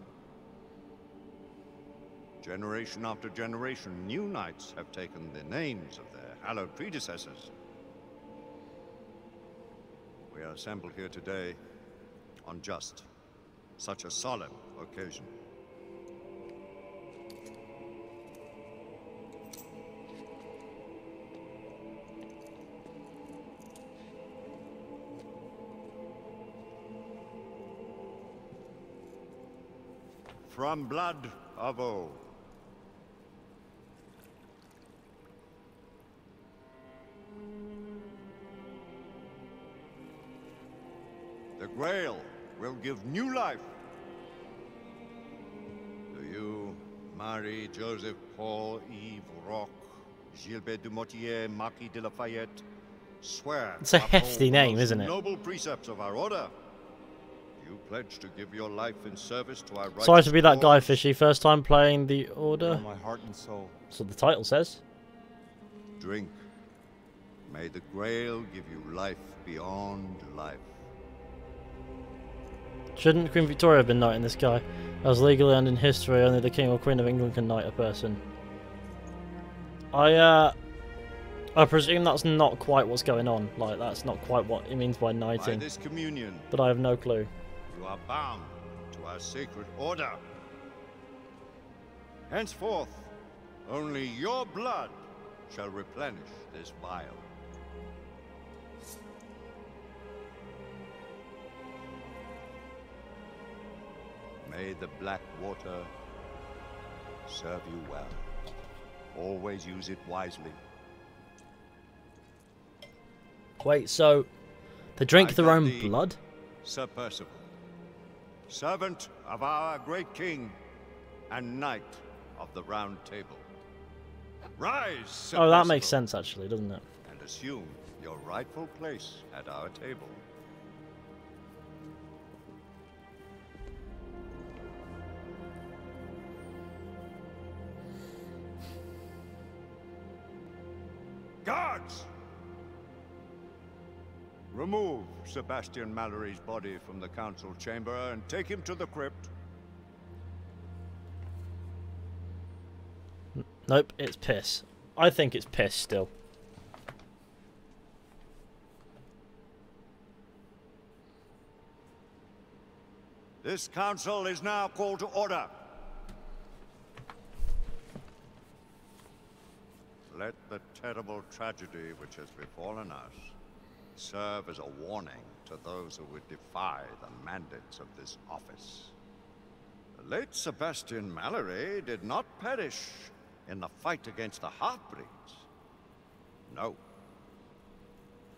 Generation after generation, new knights have taken the names of their hallowed predecessors. We are assembled here today on just such a solemn occasion. From blood of old. The Grail will give new life to you, Marie, Joseph, Paul, Yves, Roch, Gilbert du Motier, Marquis de Lafayette, swear. It's a hefty name, isn't it? Noble precepts of our order. You pledge to give your life in service to our right. Sorry to be that guy, Fishy. First time playing The Order. My heart and soul. So the title says. Drink. May the Grail give you life beyond life. Shouldn't Queen Victoria have been knighting this guy? As legally and in history, only the King or Queen of England can knight a person. I presume that's not quite what's going on. Like, that's not quite what it means by knighting. By this communion, but I have no clue. You are bound to our sacred order. Henceforth, only your blood shall replenish this vial. May the black water serve you well. Always use it wisely. Wait, so they drink their own blood? Sir Percival, servant of our great king and knight of the Round Table. Rise, Sir Percival. Oh, that makes sense, actually, doesn't it? And assume your rightful place at our table. Guards! Remove Sebastian Mallory's body from the council chamber and take him to the crypt. Nope, it's piss. I think it's piss still. This council is now called to order. Let the terrible tragedy which has befallen us serve as a warning to those who would defy the mandates of this office. The late Sebastian Mallory did not perish in the fight against the half-breeds. No.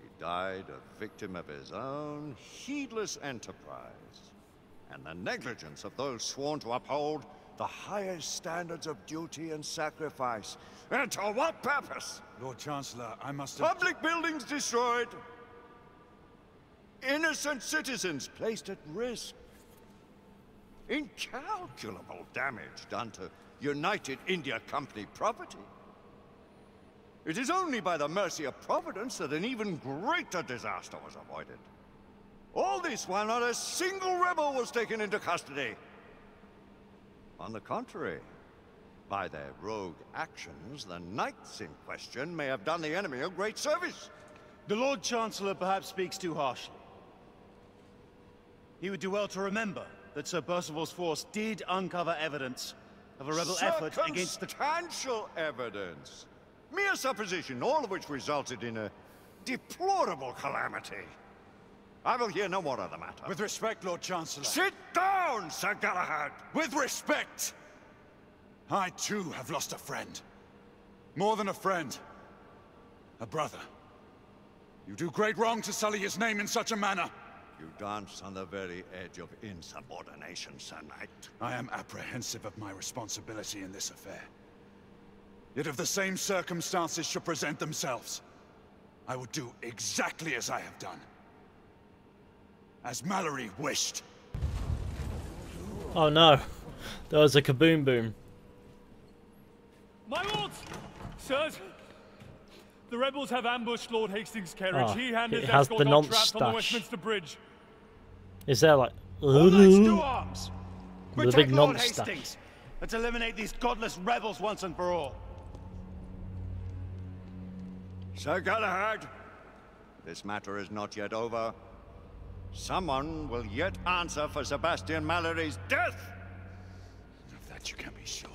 He died a victim of his own heedless enterprise and the negligence of those sworn to uphold the highest standards of duty and sacrifice. And to what purpose? Lord Chancellor, I must have... Public buildings destroyed. Innocent citizens placed at risk. Incalculable damage done to United India Company property. It is only by the mercy of Providence that an even greater disaster was avoided. All this while not a single rebel was taken into custody. On the contrary, by their rogue actions, the knights in question may have done the enemy a great service. The Lord Chancellor perhaps speaks too harshly. He would do well to remember that Sir Percival's force did uncover evidence of a rebel effort against the... Circumstantial evidence! Mere supposition, all of which resulted in a deplorable calamity. I will hear no more of the matter. With respect, Lord Chancellor. Sit down, Sir Galahad! With respect! I too have lost a friend. More than a friend, a brother. You do great wrong to sully his name in such a manner. You dance on the very edge of insubordination, Sir Knight. I am apprehensive of my responsibility in this affair. Yet if the same circumstances should present themselves, I would do exactly as I have done. As Mallory wished. Oh no, there was a kaboom boom. My lords! Sirs! The rebels have ambushed Lord Hastings' carriage. He handed that escort on traps on the Westminster Bridge. Is there like... Two arms. The big Lord Hastings. Let's eliminate these godless rebels once and for all. Sir Galahad, this matter is not yet over. Someone will yet answer for Sebastian Mallory's death. Of that you can be sure.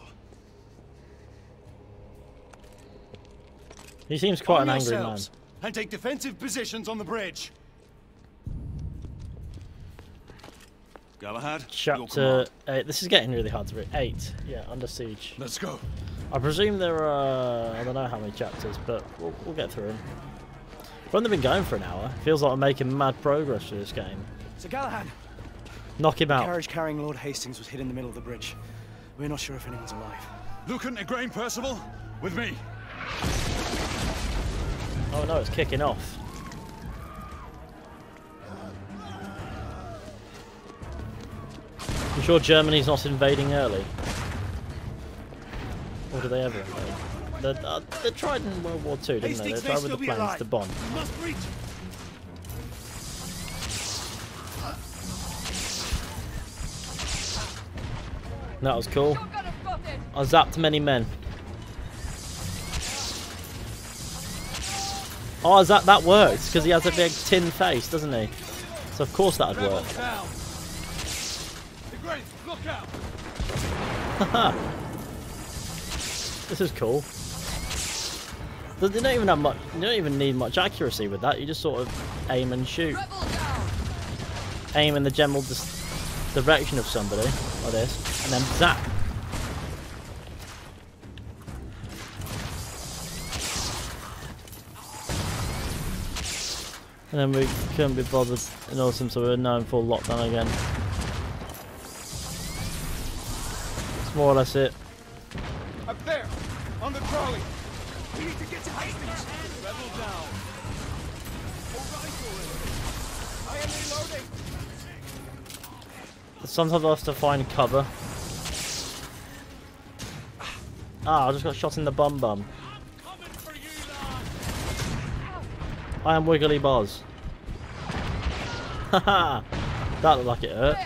He seems quite an angry man. And take defensive positions on the bridge. Galahad, Chapter 8. This is getting really hard to read. 8. Yeah, under siege. Let's go. I presume there are... I don't know how many chapters, but we'll get through them. I've only been going for an hour. Feels like I'm making mad progress through this game. So Galahad. Knock him out. The carriage carrying Lord Hastings was hit in the middle of the bridge. We're not sure if anyone's alive. Lucan, Igraine, Percival, with me. Oh no, it's kicking off. I'm sure Germany's not invading early. Or do they ever invade? They tried in World War II, didn't they? They tried with the planes to bomb. That was cool. I zapped many men. Oh, is that works? Because he has a big tin face, doesn't he? So of course that'd work. This is cool. They don't even have much. You don't even need much accuracy with that. You just sort of aim and shoot. Aim in the general direction of somebody like this, and then zap. And then we couldn't be bothered in awesome, so we're now in full lockdown again. That's more or less it. Up there, on the trolley. We need to get to Hastings. Level down. I am reloading. Sometimes I have to find cover. Ah, I just got shot in the bum bum. I am Wiggly Boz. Haha! That looked like it hurt.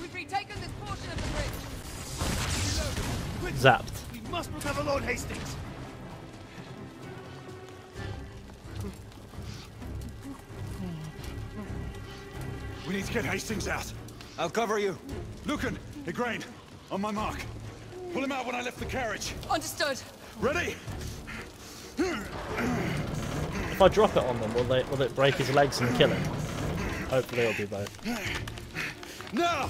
We've retaken this portion of the bridge. Zapped. We must recover Lord Hastings. We need to get Hastings out. I'll cover you. Lucan, Igraine, on my mark. Pull him out when I lift the carriage. Understood. Ready? If I drop it on them, will it break his legs and kill him? Hopefully it'll do both. No!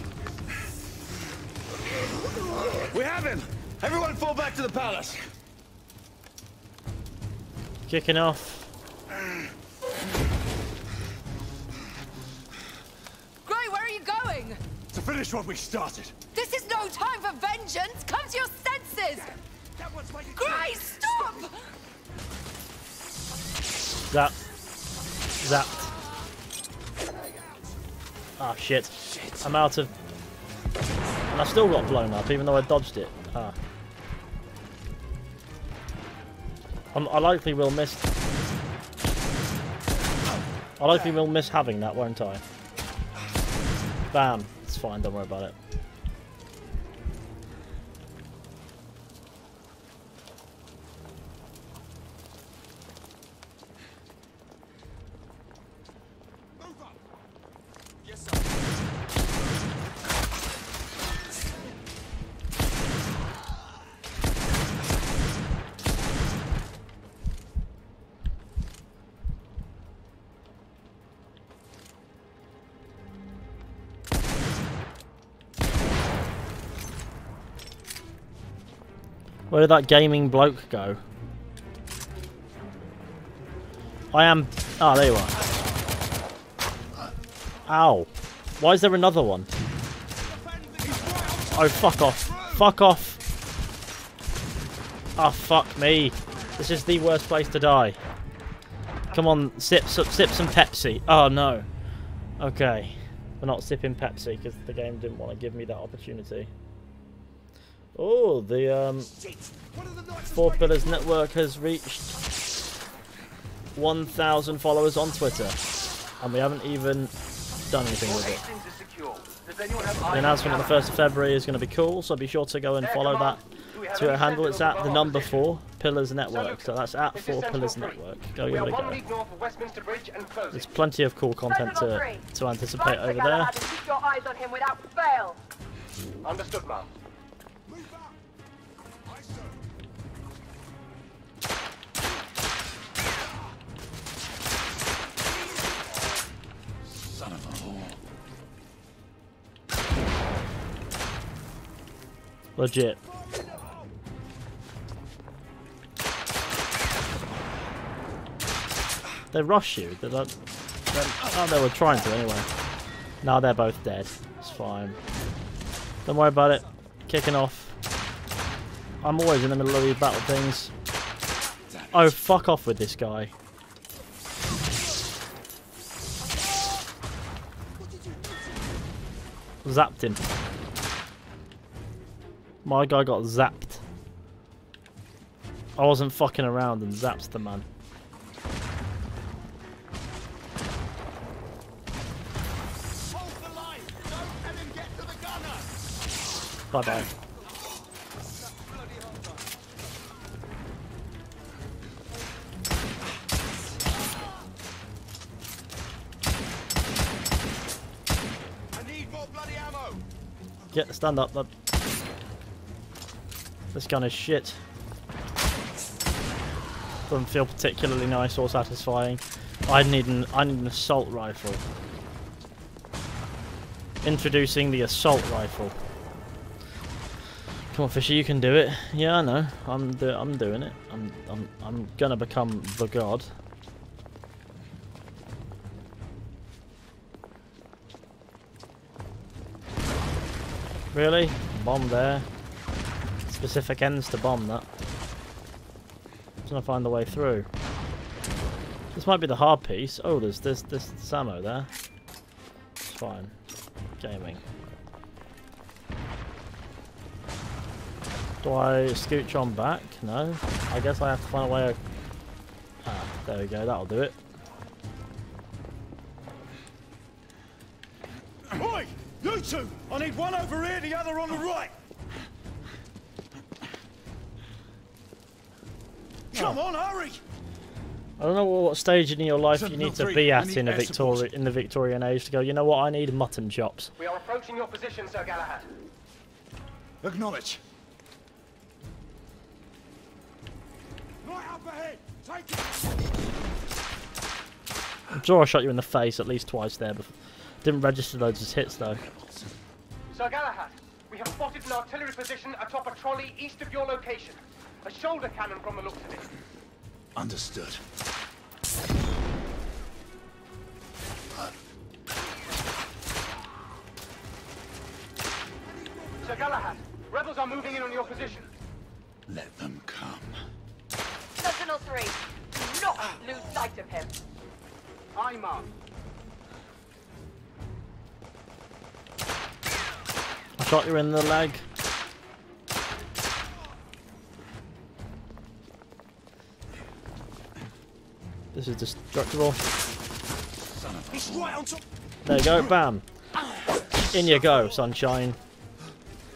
We have him! Everyone fall back to the palace! Kicking off. Gray, where are you going? To finish what we started. This is no time for vengeance! Come to your senses! Gray, stop! Zap. Zapped. Ah, shit. I'm out of... And I still got blown up, even though I dodged it. Ah. I likely will miss... I likely will miss having that, won't I? Bam. It's fine, don't worry about it. Where did that gaming bloke go? I am... Ah, there you are. Ow. Why is there another one? Oh, fuck off. Fuck off. Ah, oh, fuck me. This is the worst place to die. Come on, sip some Pepsi. Oh, no. Okay. We're not sipping Pepsi because the game didn't want to give me that opportunity. Oh, the Four Pillars Network has reached 1,000 followers on Twitter. And we haven't even done anything with it. The announcement on the 1st of February is going to be cool, so be sure to go and follow that Twitter handle. It's at the number 4 Pillars Network, so that's at 4 Pillars Network. Go, go, go. There's plenty of cool content to anticipate over there. Understood, ma'am. Legit. They rush you. Oh, they were trying to anyway. Now they're both dead. It's fine. Don't worry about it. Kicking off. I'm always in the middle of these battle things. Oh, fuck off with this guy. Zapped him. My guy got zapped. I wasn't fucking around and zapped the man. Hold the line. Don't let him get to the gunner. Bye bye. I need more bloody ammo. Get stand up, bud. This gun is shit. Doesn't feel particularly nice or satisfying. I need an assault rifle. Introducing the assault rifle. Come on, Fisher, you can do it. Yeah, I know. I'm doing it. I'm gonna become the god. Really? Bomb there. Specific ends to bomb that. I'm trying to find the way through. This might be the hard piece. Oh, there's this ammo there. It's fine. Gaming. Do I scooch on back? No. I guess I have to find a way. Ah, there we go. That'll do it. Oi, you two! I need one over here, the other on the right. Come on, hurry! I don't know what stage in your life you need to be at in the Victorian age to go, you know what, I need mutton chops. We are approaching your position, Sir Galahad. Acknowledge. Right up ahead! Take it! I'm sure I shot you in the face at least twice there, but didn't register loads as hits though. Sir Galahad, we have spotted an artillery position atop a trolley east of your location. A shoulder cannon from the looks of it. Understood. Sir Galahad, rebels are moving in on your position. Let them come. Sentinel 3, do not lose sight of him. Aye, ma'am. I shot you in the leg. This is destructible. There you go, bam. In you go, sunshine.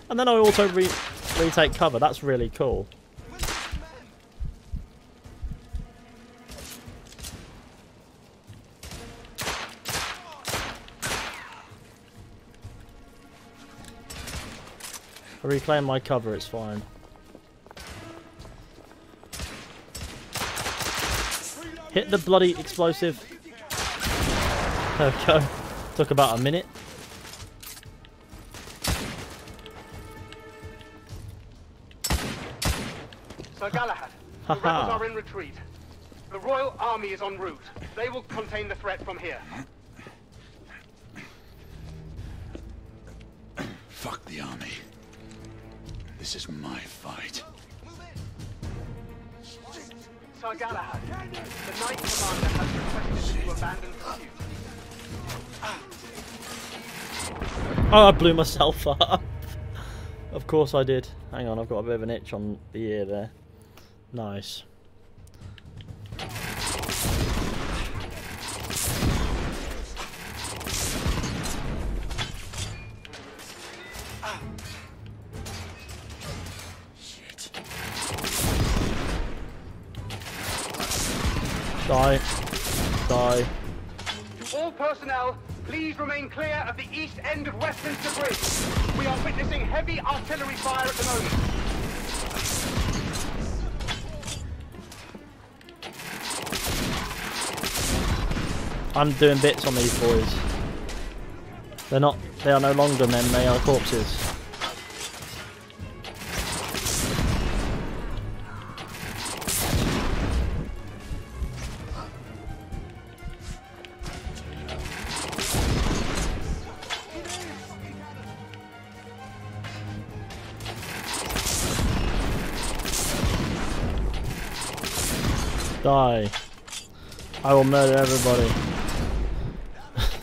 And then I also retake cover. That's really cool. I reclaim my cover, it's fine. Hit the bloody explosive. There we go. Took about a minute. Galahad, the rebels are in retreat. The Royal Army is en route. They will contain the threat from here. Fuck the army. This is my fight. Sir Galahad, the Knight Commander has requested that you abandon pursuit. Oh, I blew myself up. Of course I did. Hang on, I've got a bit of an itch on the ear there. Nice. Shit. Die. Die. To all personnel, please remain clear of the east end of Westminster Bridge. We are witnessing heavy artillery fire at the moment. I'm doing bits on these boys. They're not, they are no longer men, they are corpses. Die. I will murder everybody.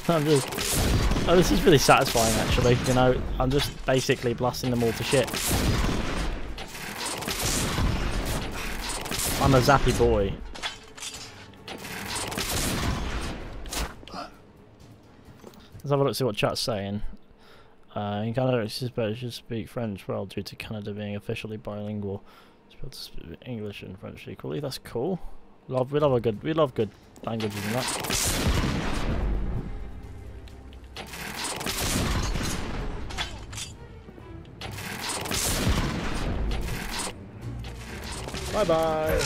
I'm just... Oh, this is really satisfying actually, you know, I'm just basically blasting them all to shit. I'm a zappy boy. Let's have a look to see what chat's saying. In Canada it's supposed to speak French well due to Canada being officially bilingual. It's supposed to speak English and French equally, that's cool. Love, we love good languages and that. Bye bye.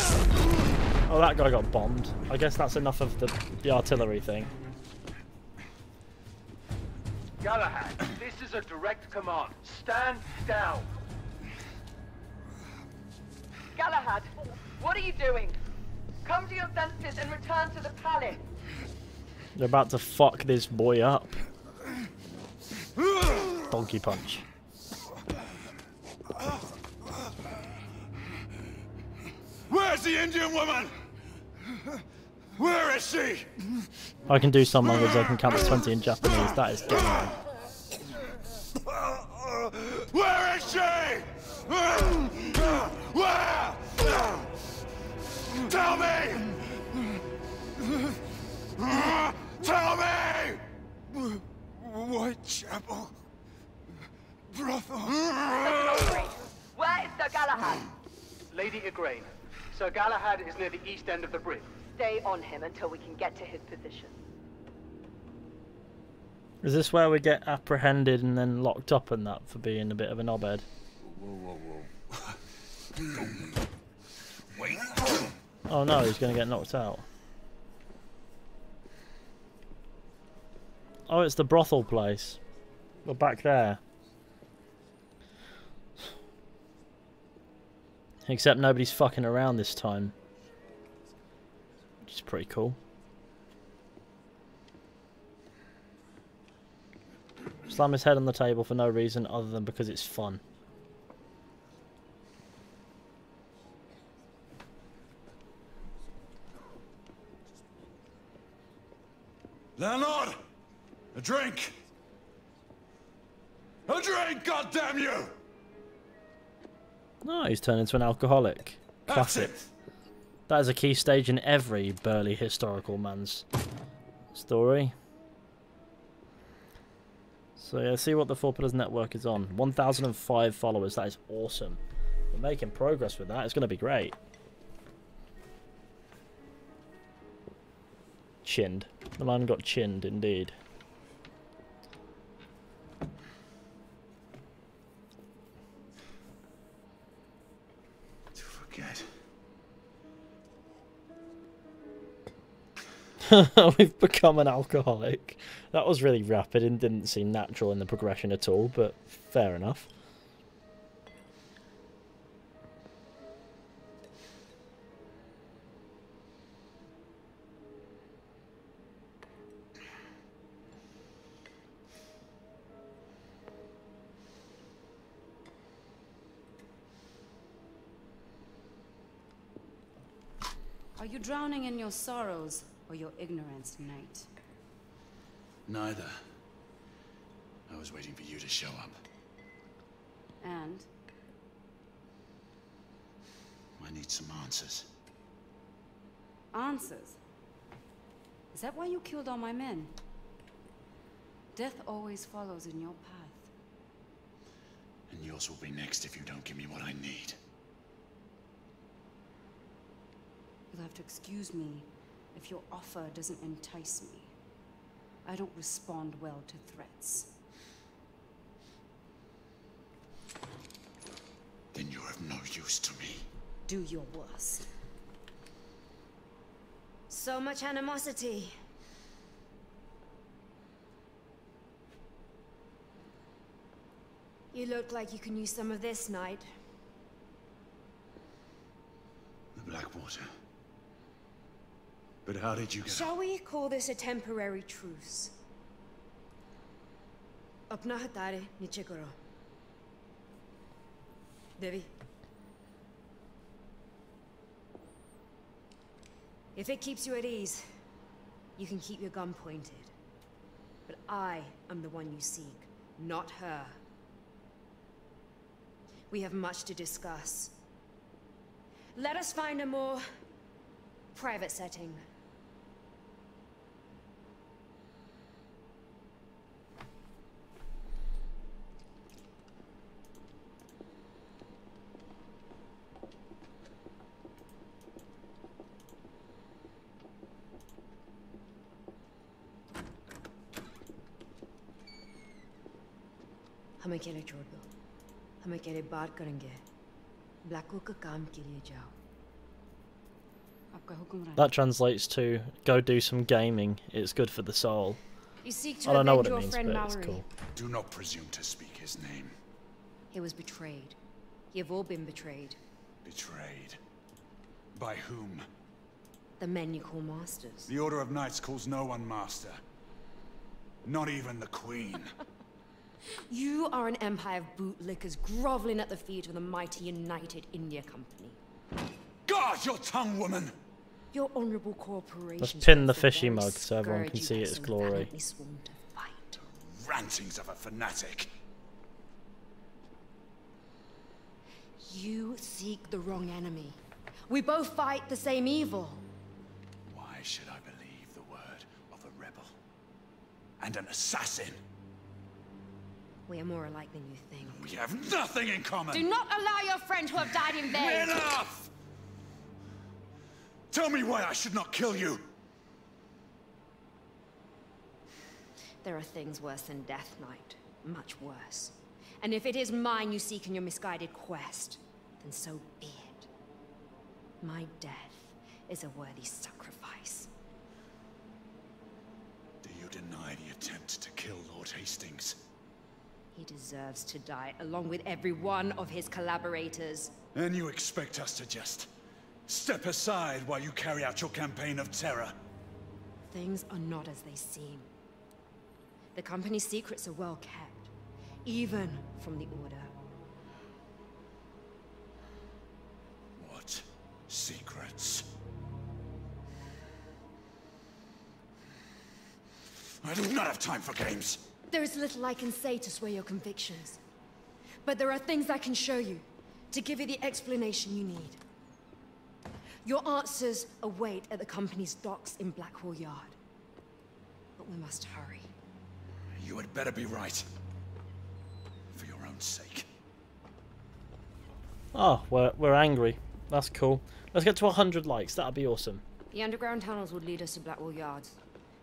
Oh, that guy got bombed. I guess that's enough of the artillery thing. Galahad, this is a direct command. Stand down. Galahad, what are you doing? Come to your senses and return to the palace. They're about to fuck this boy up. Donkey punch. Where's the Indian woman? Where is she? I can do some language. I can count to 20 in Japanese. That is genuine. Where is she? Where? Tell me! Tell me! Whitechapel. Brothel. Where is Sir Galahad? Lady Igraine, Sir Galahad is near the east end of the bridge. Stay on him until we can get to his position. Is this where we get apprehended and then locked up and that for being a bit of a knobhead? Whoa, whoa, whoa. Wait. Oh no, he's going to get knocked out. Oh, it's the brothel place. We're back there. Except nobody's fucking around this time. Which is pretty cool. Slam his head on the table for no reason other than because it's fun. Landlord! A drink! A drink, goddamn you! No, oh, he's turned into an alcoholic. Classic. That is a key stage in every burly historical man's story. So yeah, see what the Four Pillars Network is on. 1,005 followers, that is awesome. We're making progress with that, it's going to be great. Chinned. The man got chinned, indeed. To forget. We've become an alcoholic. That was really rapid and didn't seem natural in the progression at all, but fair enough. Are you drowning in your sorrows or your ignorance, knight? Neither. I was waiting for you to show up. And? I need some answers. Answers? Is that why you killed all my men? Death always follows in your path. And yours will be next if you don't give me what I need. You'll have to excuse me if your offer doesn't entice me. I don't respond well to threats. Then you're of no use to me. Do your worst. So much animosity. You look like you can use some of this, knight. The Blackwater. But how did you get? Shall we call this a temporary truce? Apna hatare niche karo. Devi. If it keeps you at ease, you can keep your gun pointed. But I am the one you seek, not her. We have much to discuss. Let us find a more private setting. हमें अकेले छोड़ दो, हमें अकेले बार करेंगे, Blackwood का काम के लिए जाओ. That translates to go do some gaming. It's good for the soul. I don't know what it means, but it's cool. Do not presume to speak his name. He was betrayed. You've all been betrayed. Betrayed? By whom? The men you call masters. The Order of Knights calls no one master. Not even the Queen. You are an empire of bootlickers groveling at the feet of the mighty United India Company. Guard your tongue, woman! Your honorable corporation. Let's pin the fishy mug so everyone can see its glory. Rantings of a fanatic. You seek the wrong enemy. We both fight the same evil. Why should I believe the word of a rebel and an assassin? We are more alike than you think. We have nothing in common. Do not allow your friend to have died in vain. Enough! Tell me why I should not kill you. There are things worse than death, knight. Much worse. And if it is mine you seek in your misguided quest, then so be it. My death is a worthy sacrifice. Do you deny the attempt to kill Lord Hastings? He deserves to die, along with every one of his collaborators. And you expect us to just step aside while you carry out your campaign of terror? Things are not as they seem. The company's secrets are well kept, even from the Order. What secrets? I do not have time for games. There is little I can say to sway your convictions, but there are things I can show you to give you the explanation you need. Your answers await at the company's docks in Blackwall Yard, but we must hurry. You had better be right, for your own sake. Oh, we're angry. That's cool. Let's get to 100 likes. That'd be awesome. The underground tunnels would lead us to Blackwall Yards.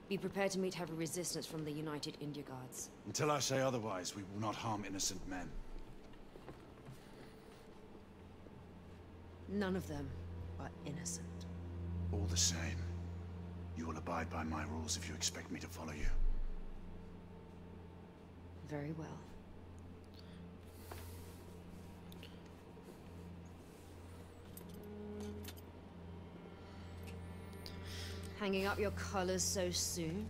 Be prepared to meet heavy resistance from the United India Guards. Until I say otherwise, we will not harm innocent men. None of them are innocent. All the same, you will abide by my rules if you expect me to follow you. Very well. Hanging up your colors so soon?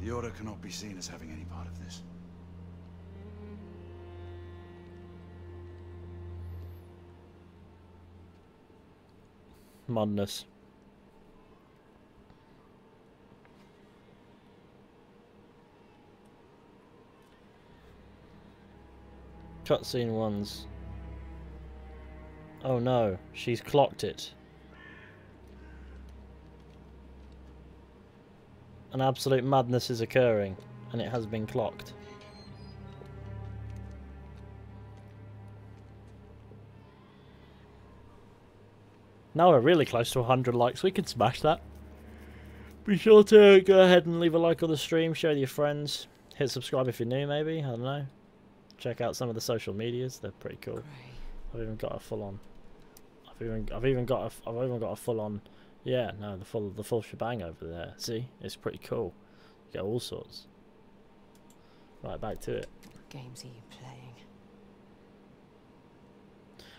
The Order cannot be seen as having any part of this. madness. Cutscene ones. Oh no, she's clocked it. An absolute madness is occurring, and it has been clocked. Now we're really close to 100 likes, we can smash that. Be sure to go ahead and leave a like on the stream, share with your friends, hit subscribe if you're new maybe, I don't know. Check out some of the social medias, they're pretty cool. I've even got a full on. I've even got a full on. Yeah, no, the full shebang over there. See, it's pretty cool. You get all sorts. Right, back to it. What games are you playing?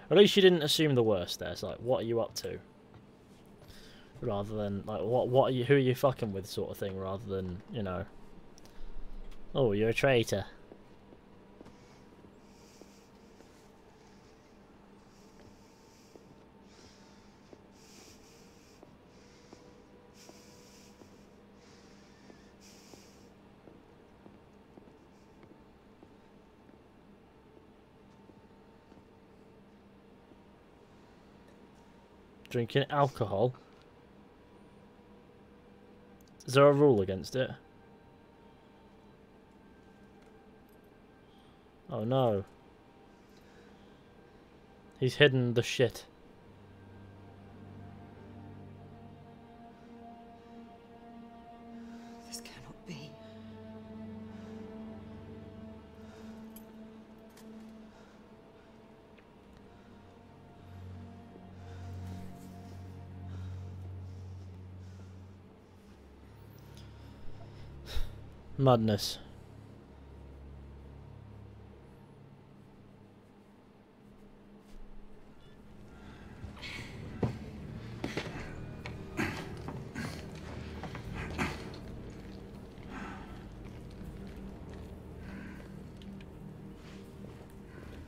At least you didn't assume the worst. There, it's like, what are you up to? Rather than like, what are you? Who are you fucking with? Sort of thing. Rather than, you know, oh, you're a traitor. Drinking alcohol. Is there a rule against it? Oh no. He's hidden the shit. This cannot be. Madness.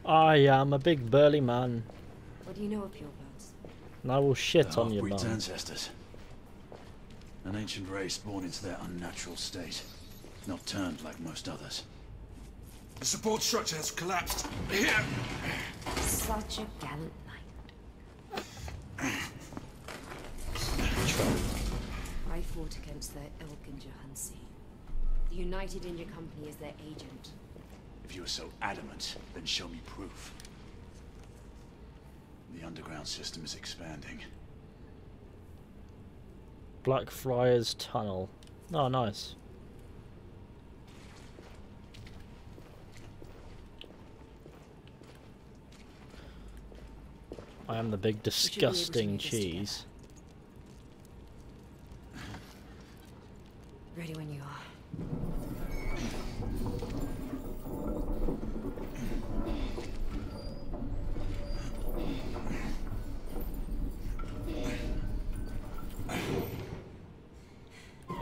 I am a big burly man. What do you know of your bloods? And I will shit on your blood. Ancestors, an ancient race born into their unnatural state. Not turned like most others. The support structure has collapsed. Here! Such a gallant knight. I fought against their ilk in Jahansi. The United India Company is their agent. If you are so adamant, then show me proof. The underground system is expanding. Blackfriars Tunnel. Oh, nice. I am the big disgusting cheese. Ready when you are.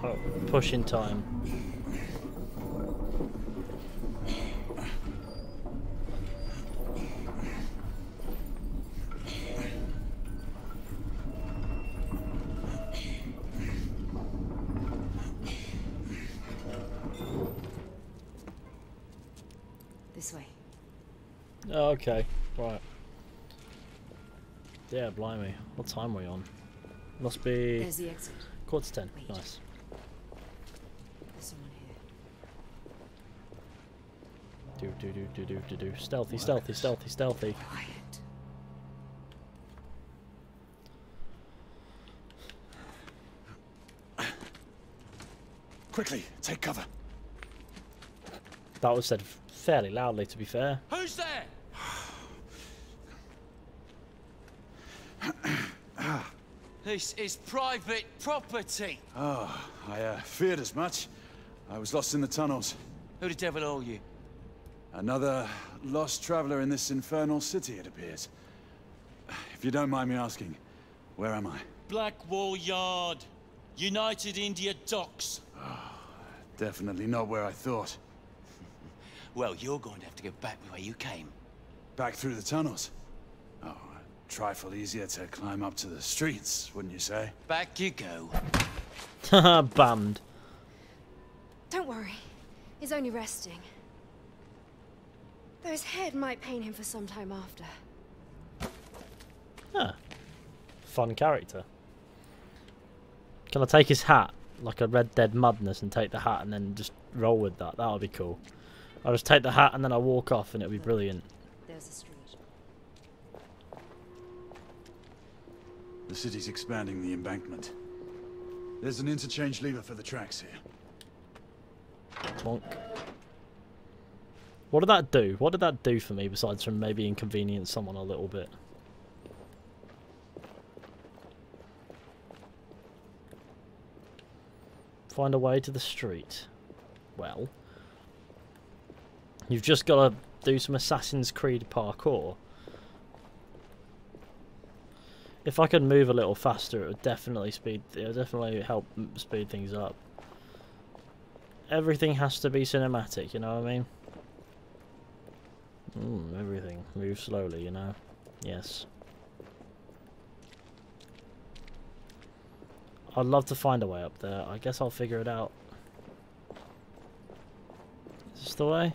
Oh, push in time. Okay, right. Yeah, blimey. What time are we on? Must be... There's the exit. Quarter to 10. Wait. Nice. There's someone here. Do. Stealthy, stealthy, stealthy, stealthy. Quiet. Quickly, take cover. That was said fairly loudly, to be fair. Who's there? This is private property. Oh, I feared as much. I was lost in the tunnels. Who the devil are you? Another lost traveler in this infernal city, it appears. If you don't mind me asking, where am I? Blackwall Yard, United India Docks. Oh, definitely not where I thought. Well, you're going to have to go back the way you came. Back through the tunnels? Oh, Trifle easier to climb up to the streets, wouldn't you say? Back you go. Haha, bummed. Don't worry. He's only resting. Though his head might pain him for some time after. Huh. Fun character. Can I take his hat? Like a Red Dead Madness and take the hat and then just roll with that. That'll be cool. I'll just take the hat and then I'll walk off and it'll be brilliant. There's a street. The city's expanding the embankment. There's an interchange lever for the tracks here. Bonk. What did that do? What did that do for me besides from maybe inconvenience someone a little bit? Find a way to the street. Well, you've just got to do some Assassin's Creed parkour. If I could move a little faster, it would definitely speed. It would definitely help speed things up. Everything has to be cinematic, you know what I mean? Everything move slowly, you know. Yes. I'd love to find a way up there. I guess I'll figure it out. Is this the way?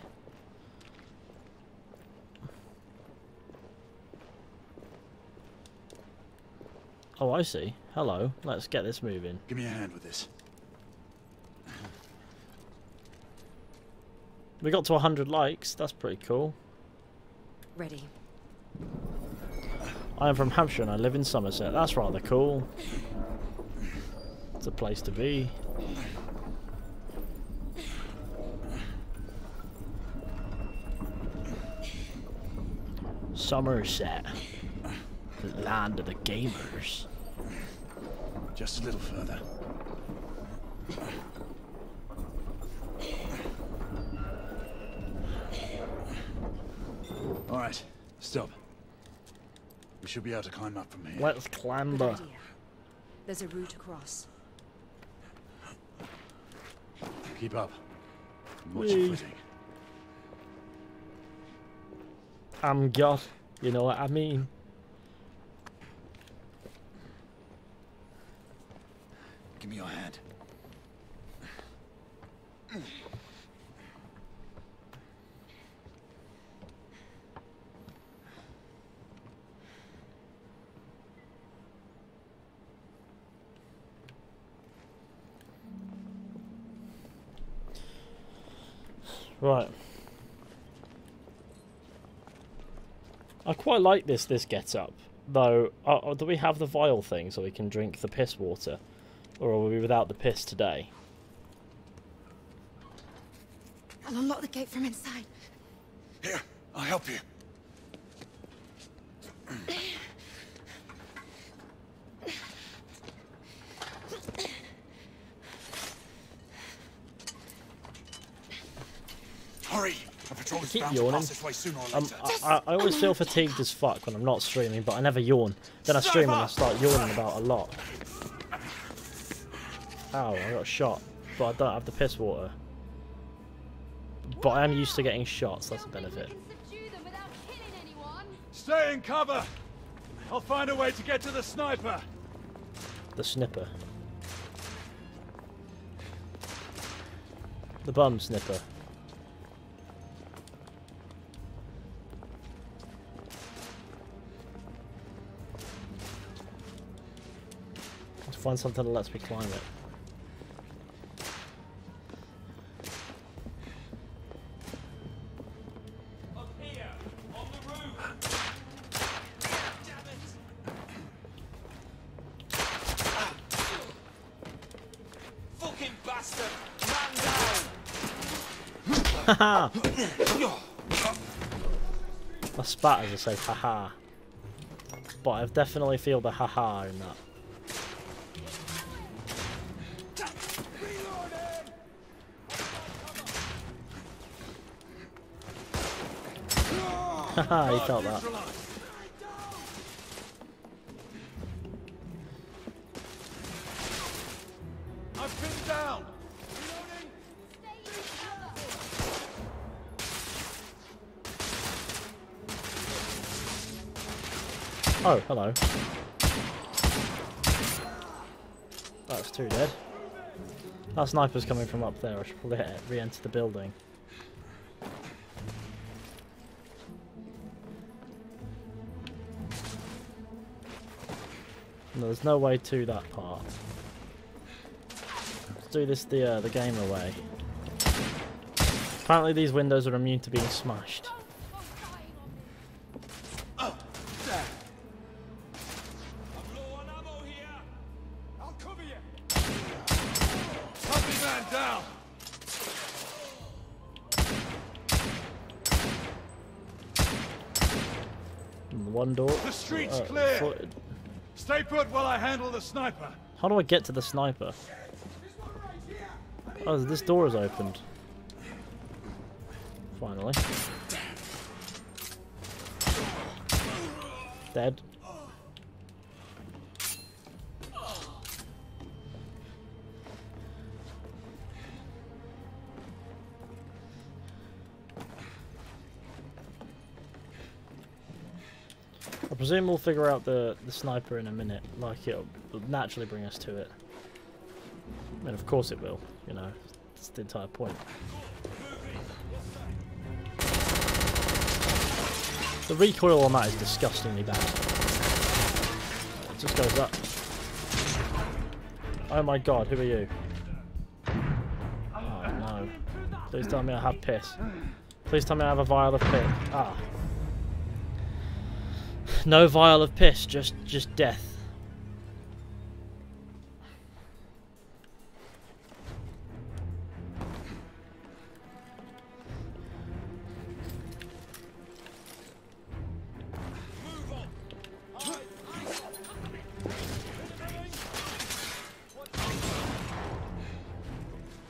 Oh, I see. Hello. Let's get this moving. Give me a hand with this. We got to 100 likes. That's pretty cool. Ready. I am from Hampshire and I live in Somerset. That's rather cool. It's a place to be. Somerset, the land of the gamers. Just a little further. All right, stop. We should be able to climb up from here. Let's clamber. There's a route across. Keep up. Watch your footing. I'm God. You know what I mean. Give me your hand. Right. I quite like this get-up, though. Do we have the vial thing so we can drink the piss water? Or are we without the piss today? I'll unlock the gate from inside. Here, I'll help you. Keep yawning. I always feel fatigued as fuck when I'm not streaming, but I never yawn. Then I stream and I start yawning about a lot. Ow, I got shot, but I don't have the piss water. But I am used to getting shots, that's a benefit. Stay in cover! I'll find a way to get to the sniper! The snipper. The bum snipper. Find something that lets me climb it. Up here, on the roof. Damn it. Fucking bastard, man down. I spat as I said haha. But I've definitely feel the haha in that. Haha, he felt that. I've been down. Oh, hello. That's two dead. That sniper's coming from up there. I should probably re-enter the building. No, there's no way to that part. Let's do this the game away. Apparently these windows are immune to being smashed. One door. The street's clear. Stay put while I handle the sniper. How do I get to the sniper? Oh, this door is opened. Finally. Dead. I presume we'll figure out the sniper in a minute, like it'll naturally bring us to it. I mean, of course it will, you know, that's the entire point. The recoil on that is disgustingly bad. It just goes up. Oh my god, who are you? Oh no. Please tell me I have piss. Please tell me I have a vial of piss. Ah. No vial of piss, just death.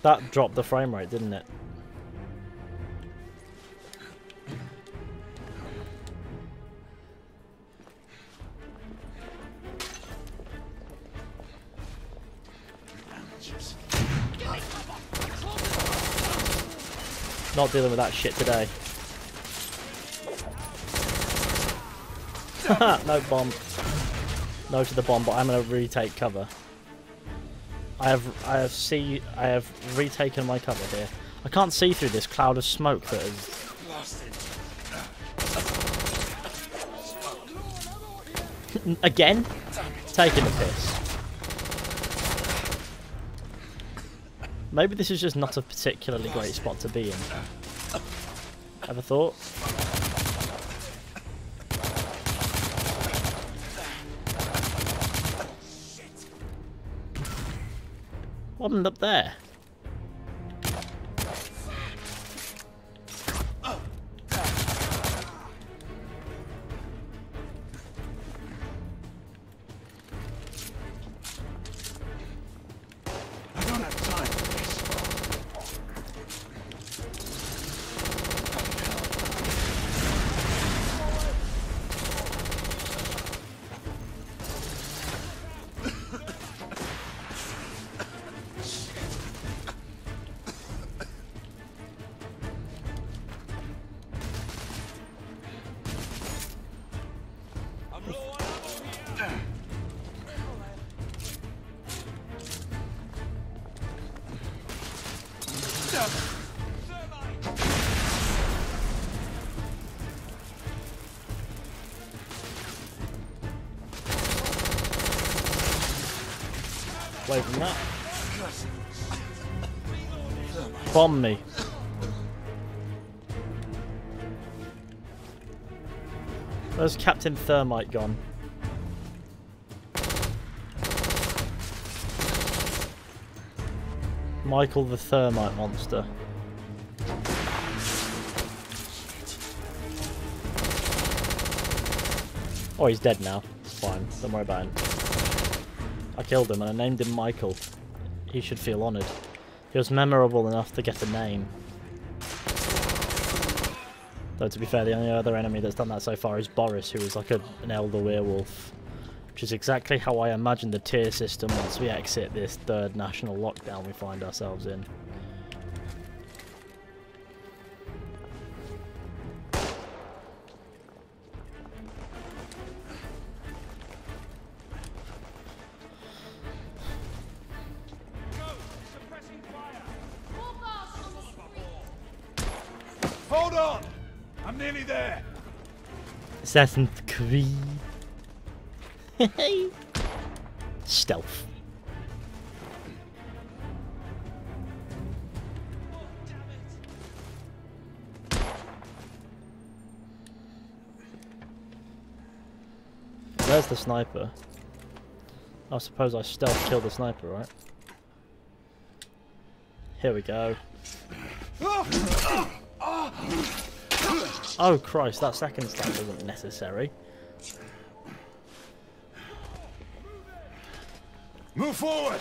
That dropped the frame rate, didn't it? Not dealing with that shit today. No bomb. No to the bomb, but I'm gonna retake cover. I have retaken my cover here. I can't see through this cloud of smoke that is. Again? Taking the piss. Maybe this is just not a particularly great spot to be in. Ever thought? What happened up there? Bomb me. Where's Captain Thermite gone? Michael the Thermite Monster. Oh, he's dead now. It's fine. Don't worry about him. I killed him and I named him Michael. He should feel honoured. He was memorable enough to get a name. Though to be fair, the only other enemy that's done that so far is Boris, who is like an elder werewolf. Which is exactly how I imagine the tier system once we exit this third national lockdown we find ourselves in. Hold on! I'm nearly there! Assassin's Creed. Hey! Stealth. Where's the sniper? I suppose I stealth kill the sniper, right? Here we go. Oh Christ, that second stab wasn't necessary. Move forward!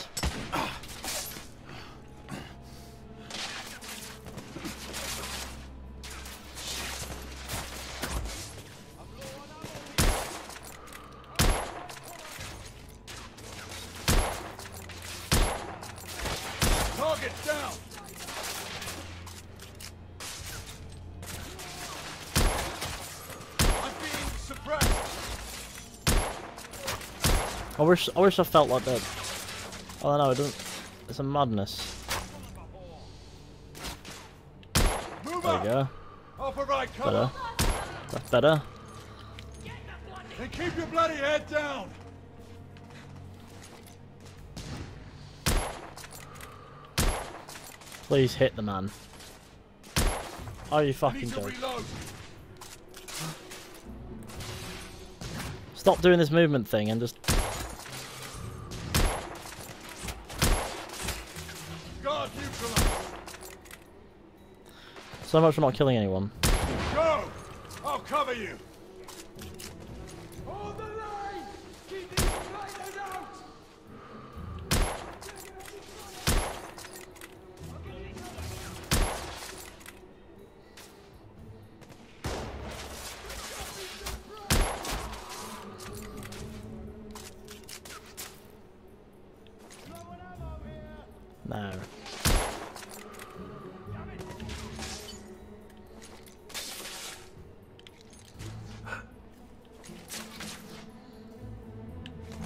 I wish I felt like that. Oh no, it doesn't. It's a madness. Move there we go. Right, better. That's better. Hey, keep your bloody head down. Please hit the man. Oh, you fucking dog. Stop doing this movement thing and just. So much for not killing anyone. Go! I'll cover you. Hold the line! Keep these blinders out! No.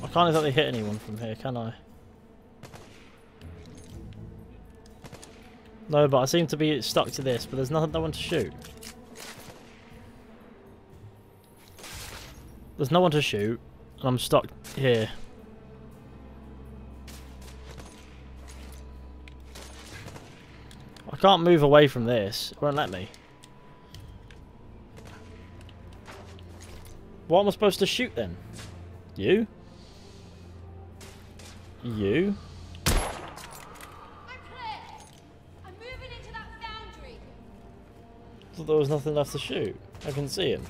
I can't exactly hit anyone from here, can I? No, but I seem to be stuck to this, but there's no one to shoot. There's no one to shoot, and I'm stuck here. I can't move away from this. It won't let me. What am I supposed to shoot then? You? You? I'm clear. I'm moving into that foundry. I thought there was nothing left to shoot. I can see him.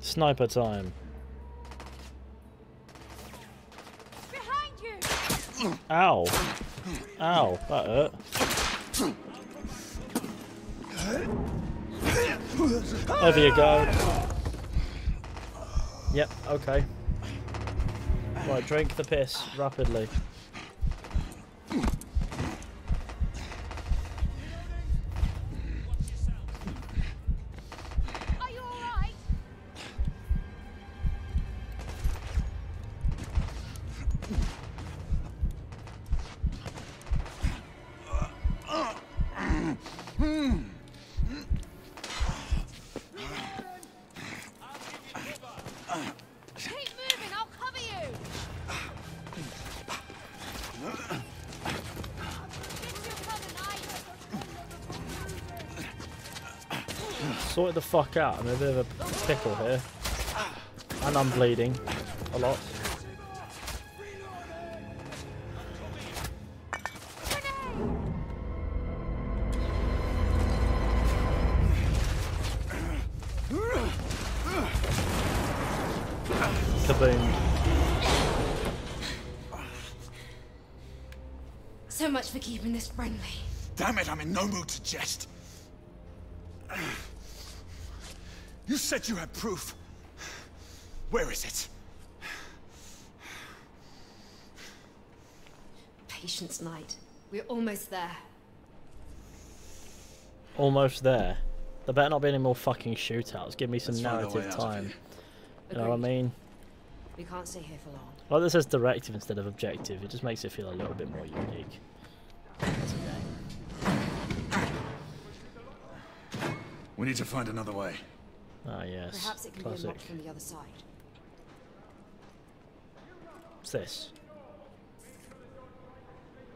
Sniper time. Behind you. Ow. Ow, that hurt. Over you go. Yep, okay. Right, drink the piss rapidly. Are you alright? Sort the fuck out. I'm in a bit of a pickle here. And I'm bleeding. A lot. Kaboom. So much for keeping this friendly. Damn it, I'm in no mood to jest. You said you had proof. Where is it? Patience, Knight. We're almost there. Almost there. There better not be any more fucking shootouts. Give me some narrative time. You know what I mean? We can't stay here for long. Well, this says directive instead of objective. It just makes it feel a little bit more unique. That's okay. We need to find another way. Ah, yes. Perhaps it can be unlocked from the other side. What's this?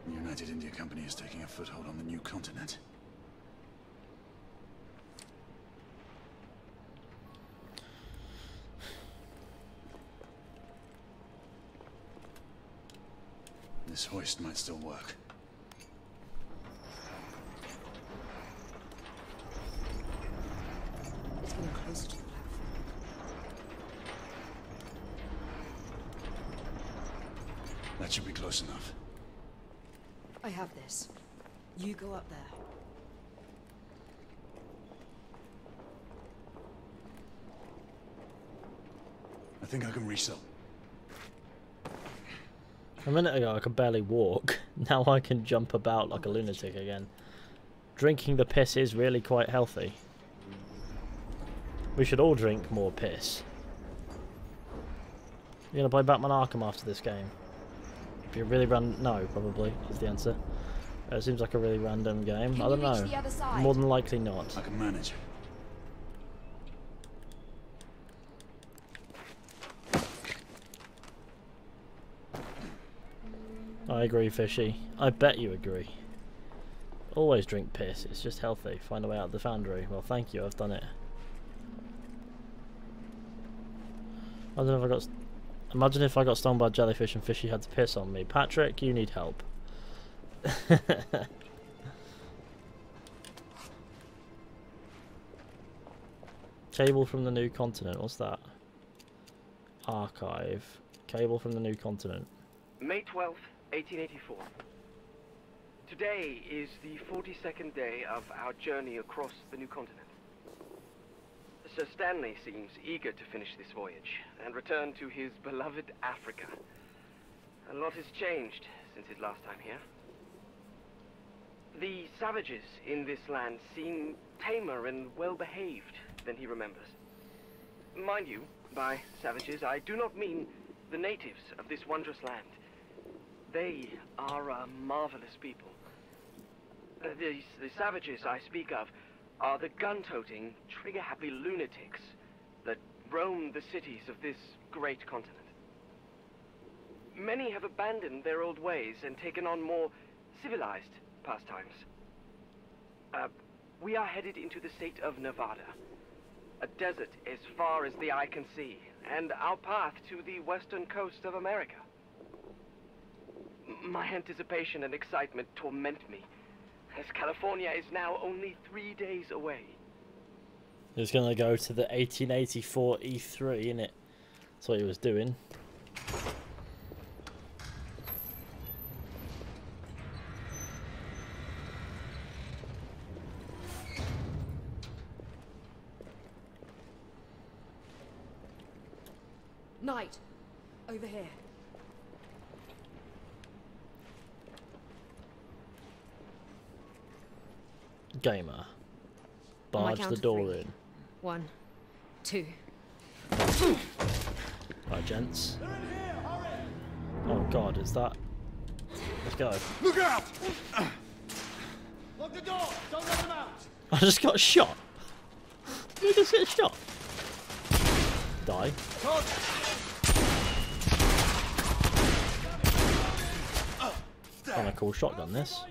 The United India Company is taking a foothold on the new continent. This hoist might still work. It's getting closer to the platform. That should be close enough. I have this. You go up there. I think I can reach them. A minute ago I could barely walk, now I can jump about like a lunatic again. Drinking the piss is really quite healthy. We should all drink more piss. You're gonna play Batman Arkham after this game? If you really run... no, probably, is the answer. It seems like a really random game. I don't know. More than likely not. I can manage. I agree, Fishy. I bet you agree. Always drink piss. It's just healthy. Find a way out of the foundry. Well, thank you. I've done it. I don't know if I got... imagine if I got stung by a jellyfish and Fishy had to piss on me. Patrick, you need help. Cable from the new continent. What's that? Archive. Cable from the new continent. May 12th. 1884. Today is the 42nd day of our journey across the new continent. Sir Stanley seems eager to finish this voyage and return to his beloved Africa. A lot has changed since his last time here. The savages in this land seem tamer and well-behaved than he remembers. Mind you, by savages I do not mean the natives of this wondrous land. They are a marvelous people. The savages I speak of are the gun-toting, trigger-happy lunatics that roam the cities of this great continent. Many have abandoned their old ways and taken on more civilized pastimes. We are headed into the state of Nevada, a desert as far as the eye can see, and our path to the western coast of America. My anticipation and excitement torment me, as California is now only 3 days away. He's gonna go to the 1884 E3, innit? That's what he was doing. Knight, over here. Gamer. Barge the door in. 1, 2. Alright, gents. Oh god, is that... let's go. Look out! Lock the door! Don't let them out! I just got shot! You just get shot! Die. Kind of cool shotgun, this.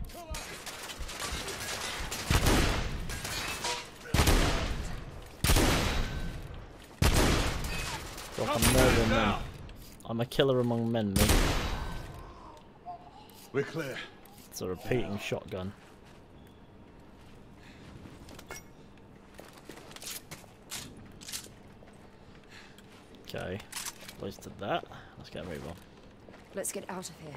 I'm a killer among men, mate. We're clear. It's a repeating shotgun. Okay, wasted that. Let's get a move on. Let's get out of here.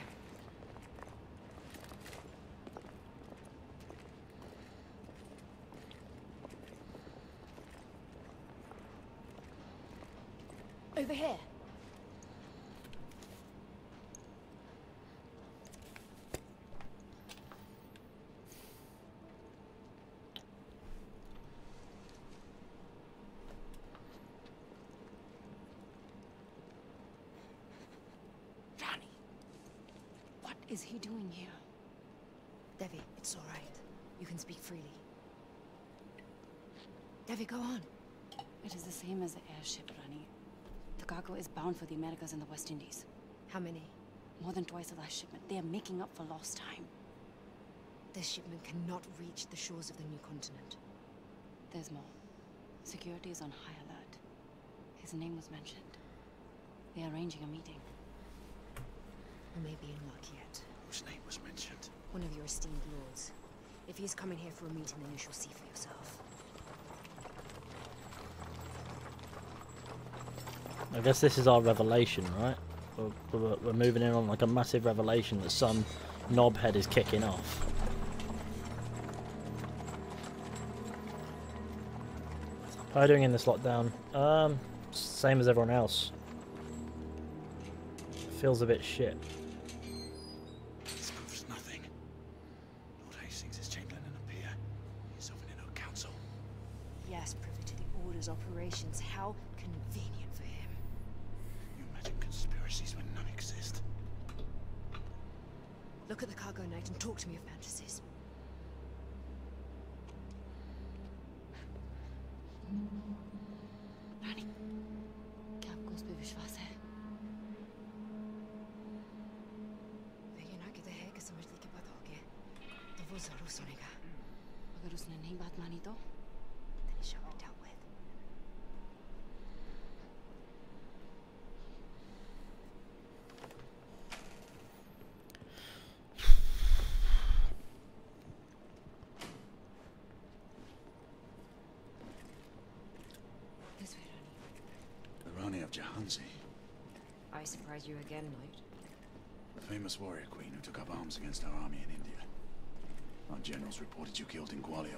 Over here. is he doing here? Devi, it's all right. You can speak freely. Devi, go on. It is the same as the airship, Rani. Takako is bound for the Americas and the West Indies. How many? More than twice the last shipment. They are making up for lost time. This shipment cannot reach the shores of the new continent. There's more. Security is on high alert. His name was mentioned. They are arranging a meeting. We may be in luck yet. Whose name was mentioned? One of your esteemed lords. If he's coming here for a meeting, then you shall see for yourself. I guess this is our revelation, right? We're moving in on like a massive revelation that some knobhead is kicking off. How are you doing in this lockdown? Same as everyone else. Feels a bit shit. This proves nothing. Lord Hastings is Chamberlain and a peer. He's sovereign in our council. Yes, privy to the Order's operations. How convenient for him. You imagine conspiracies when none exist. Look at the cargo night and talk to me of fantasies. I surprise you again, Lloyd. The famous warrior queen who took up arms against our army in India. Our generals reported you killed in Gwalior.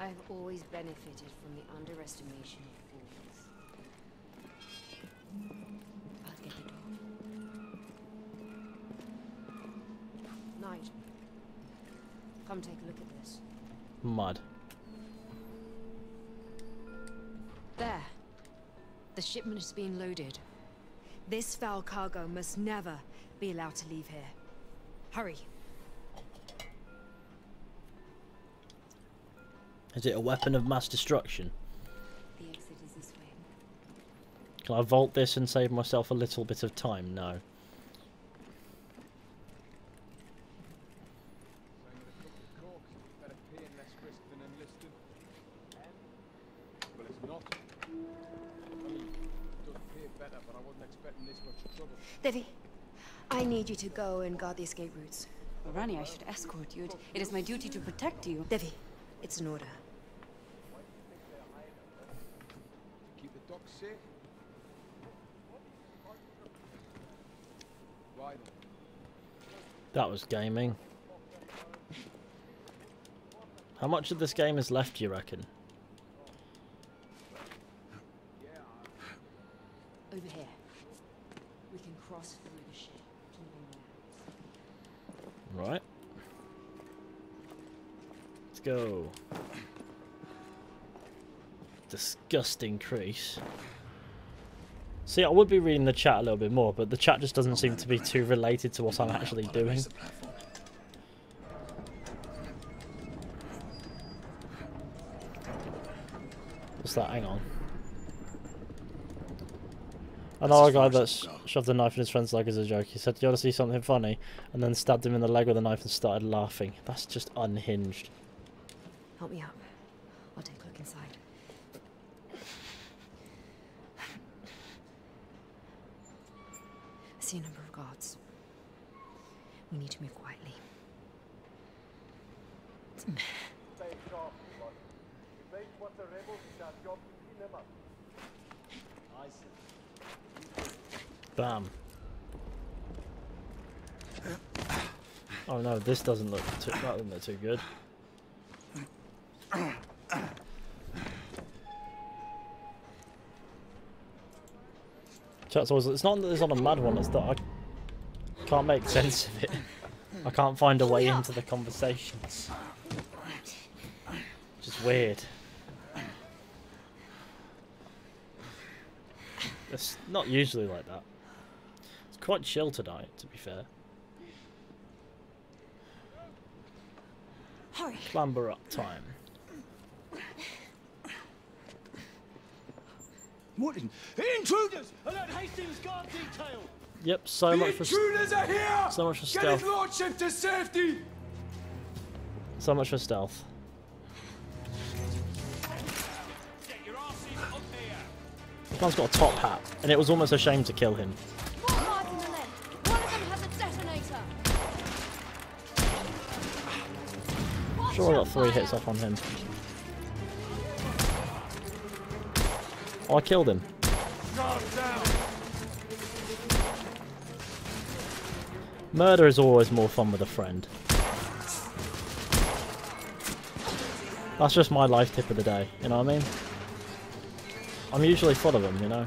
I've always benefited from the underestimation of fools. I'll get the door. Knight, come take a look at this. Mud. There. The shipment is being loaded. This foul cargo must never be allowed to leave here. Hurry. Is it a weapon of mass destruction? The exit is this way. Can I vault this and save myself a little bit of time? No. To go and guard the escape routes. Rani, I should escort you. It is my duty to protect you. Devi, it's an order. Keep the dock safe. That was gaming. How much of this game is left, do you reckon? Over here. We can cross through the ship. Right. Let's go. Disgusting crease. See, I would be reading the chat a little bit more, but the chat just doesn't seem to be too related to what I'm actually doing. What's that? Hang on. Another guy that shoved a knife in his friend's leg as a joke. He said, "Do you want to see something funny?" and then stabbed him in the leg with a knife and started laughing. That's just unhinged. Help me up. I'll take a look inside. I see a number of guards. We need to move quietly. Bam. Oh no, this doesn't look too, that doesn't look too good. Chat's always, it's not that it's on a mad one, it's that I can't make sense of it. I can't find a way into the conversations. Which is weird. It's not usually like that. Quite chill tonight, to be fair. Hurry. Clamber up time. Morton, intruders! Alert Hastings guard detail! Yep, so much for intruders are here! So much for stealth. Get his lordship to safety! So much for stealth. Get your asses up here! Man's got a top hat, and it was almost a shame to kill him. I'm sure I got 3 hits off on him. Oh, I killed him. Murder is always more fun with a friend. That's just my life tip of the day, you know what I mean? I'm usually full of them, you know?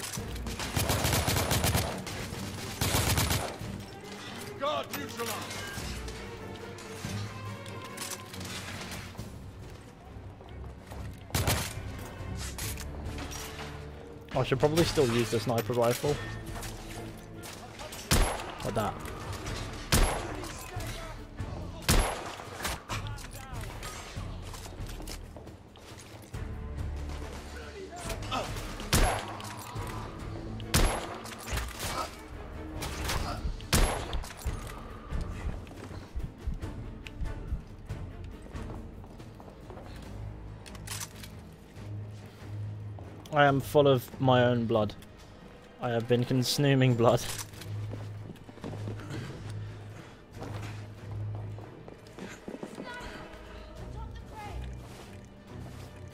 I should probably still use the sniper rifle. Like that. I am full of my own blood. I have been consuming blood.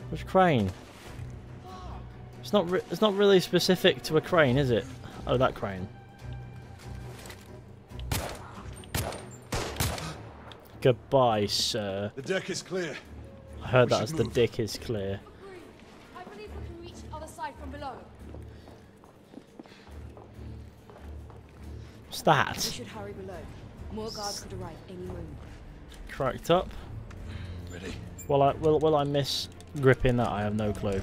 Which crane? It's not really specific to a crane, is it? Oh, that crane. Goodbye, sir. The deck is clear. I heard that as the dick is clear. That. We should hurry below. More guards could arrive any moment. Cracked up. Ready. Will I miss gripping that? I have no clue.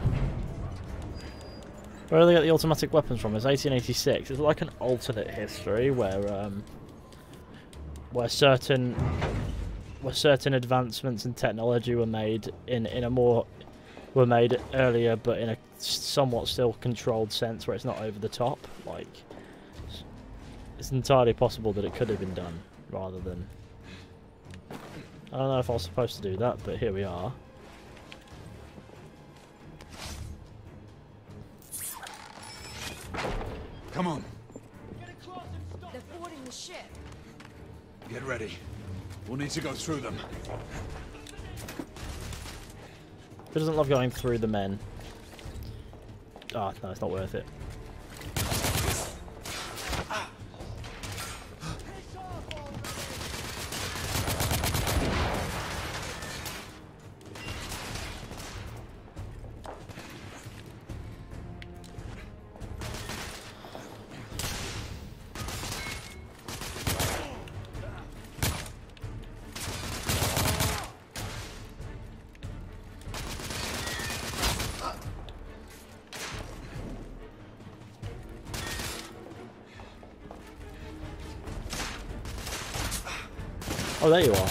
Where do they get the automatic weapons from? It's 1886. It's like an alternate history where certain advancements in technology were made made earlier, but in a somewhat still controlled sense where it's not over the top, like. It's entirely possible that it could have been done, rather than... I don't know if I was supposed to do that, but here we are. Come on. Get across and stop. They're boarding the ship. Get ready. We'll need to go through them. Who doesn't love going through the men? Ah, no, it's not worth it. Oh, there you are.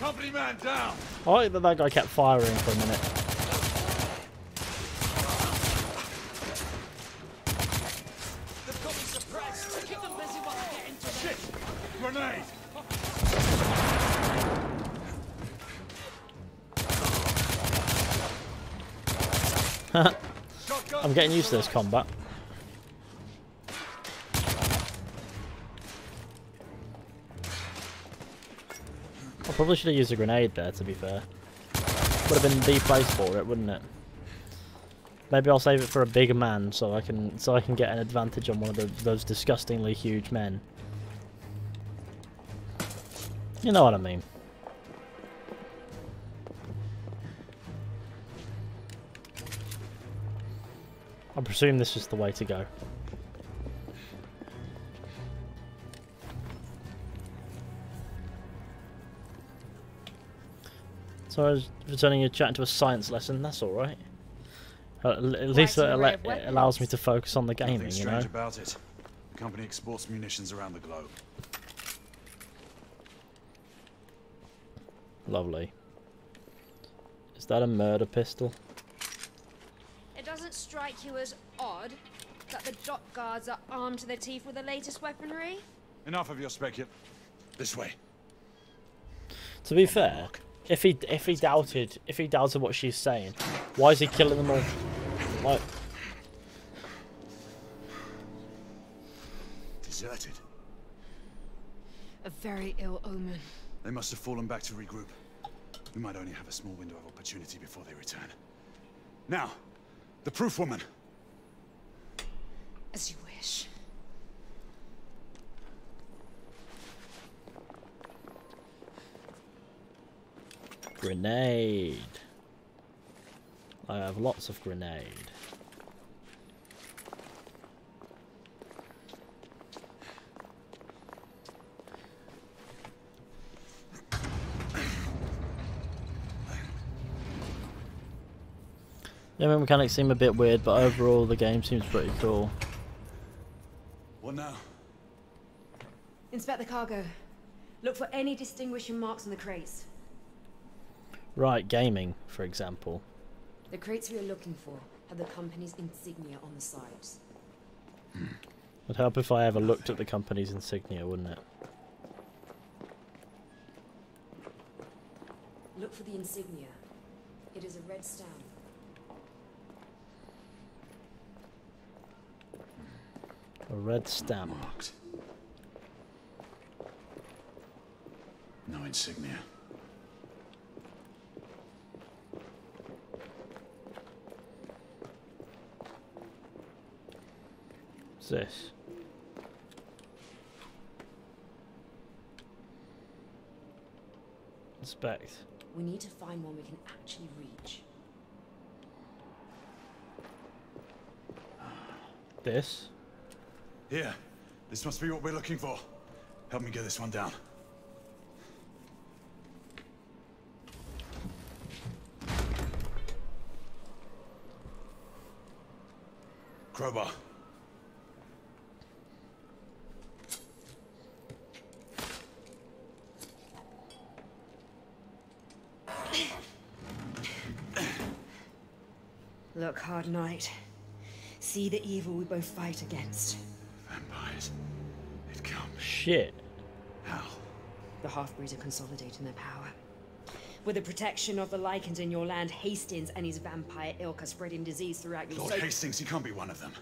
Company man down. I like that guy kept firing for a minute. They've got me surprised. Keep them busy while I get into the ship. Grenade. I'm getting used to this combat. Probably should have used a grenade there, to be fair. Would have been the place for it, wouldn't it? Maybe I'll save it for a big man, so I can get an advantage on one of those disgustingly huge men. You know what I mean. I presume this is the way to go. So I was returning your chat to a science lesson. That's all right. At least it allows me to focus on the gaming, you know. About it. Company exports munitions around the globe. Lovely. Is that a murder pistol? It doesn't strike you as odd that the dock guards are armed to their teeth with the latest weaponry? Enough of your speculation. This way. To be fair, if he doubted what she's saying, why is he killing them all? Like, deserted. A very ill omen. They must have fallen back to regroup. We might only have a small window of opportunity before they return. Now, the proof woman. As you wish. Grenade. I have lots of grenade. The enemy mechanics seem a bit weird, but overall the game seems pretty cool. What now? Inspect the cargo. Look for any distinguishing marks on the crates. Right, gaming, for example. The crates we are looking for have the company's insignia on the sides. It'd help if I ever looked at the company's insignia, wouldn't it? Look for the insignia. It is a red stamp. A red stamp. Marked. No insignia. What's this? Inspect. We need to find one we can actually reach. This? Here. This must be what we're looking for. Help me get this one down. Crowbar. Look, hard night. See the evil we both fight against. Vampires. It can't be. Shit. How? The half-breeds are consolidating their power. With the protection of the Lycans in your land, Hastings and his vampire ilk are spreading disease throughout your... Lord Hastings, he can't be one of them.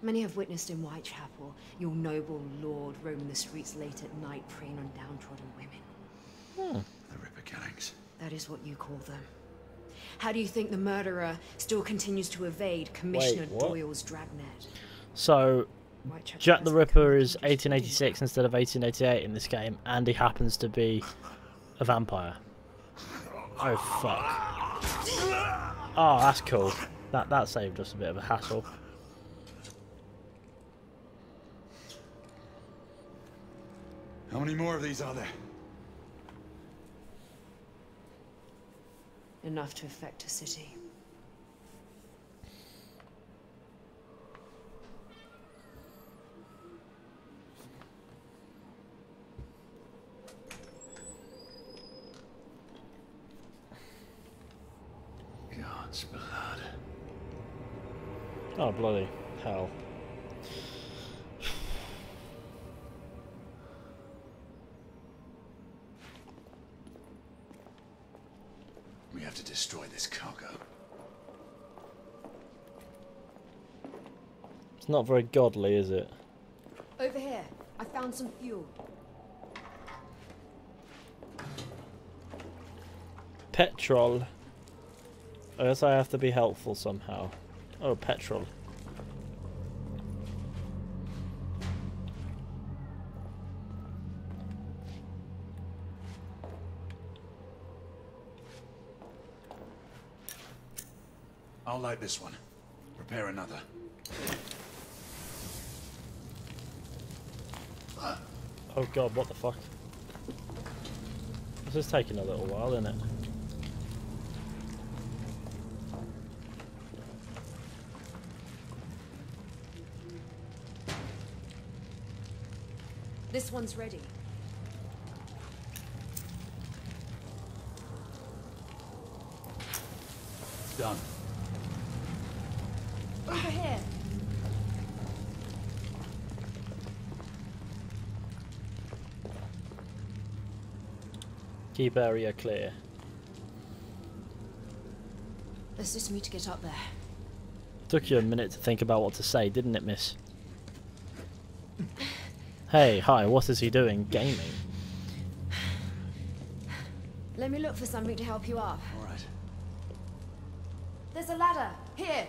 Many have witnessed in Whitechapel your noble lord roaming the streets late at night preying on downtrodden women. Hmm. The Ripper killings. That is what you call them. How do you think the murderer still continues to evade Commissioner Doyle's dragnet? So, Jack the Ripper is 1886 instead of 1888 in this game, and he happens to be a vampire. Oh, fuck. Oh, that's cool. That saved us a bit of a hassle. How many more of these are there? Enough to affect a city. God's blood. Oh, bloody hell. Destroy this cargo. It's not very godly, is it? Over here, I found some fuel. Petrol. I guess I have to be helpful somehow. Oh, petrol. I'll light this one. Repair another. Oh god, what the fuck? This is taking a little while, isn't it? This one's ready. Done. Over here. Keep area clear. Assist me to get up there. Took you a minute to think about what to say, didn't it, miss? Hey, hi, what is he doing? Gaming. Let me look for something to help you up. Alright. There's a ladder. Here.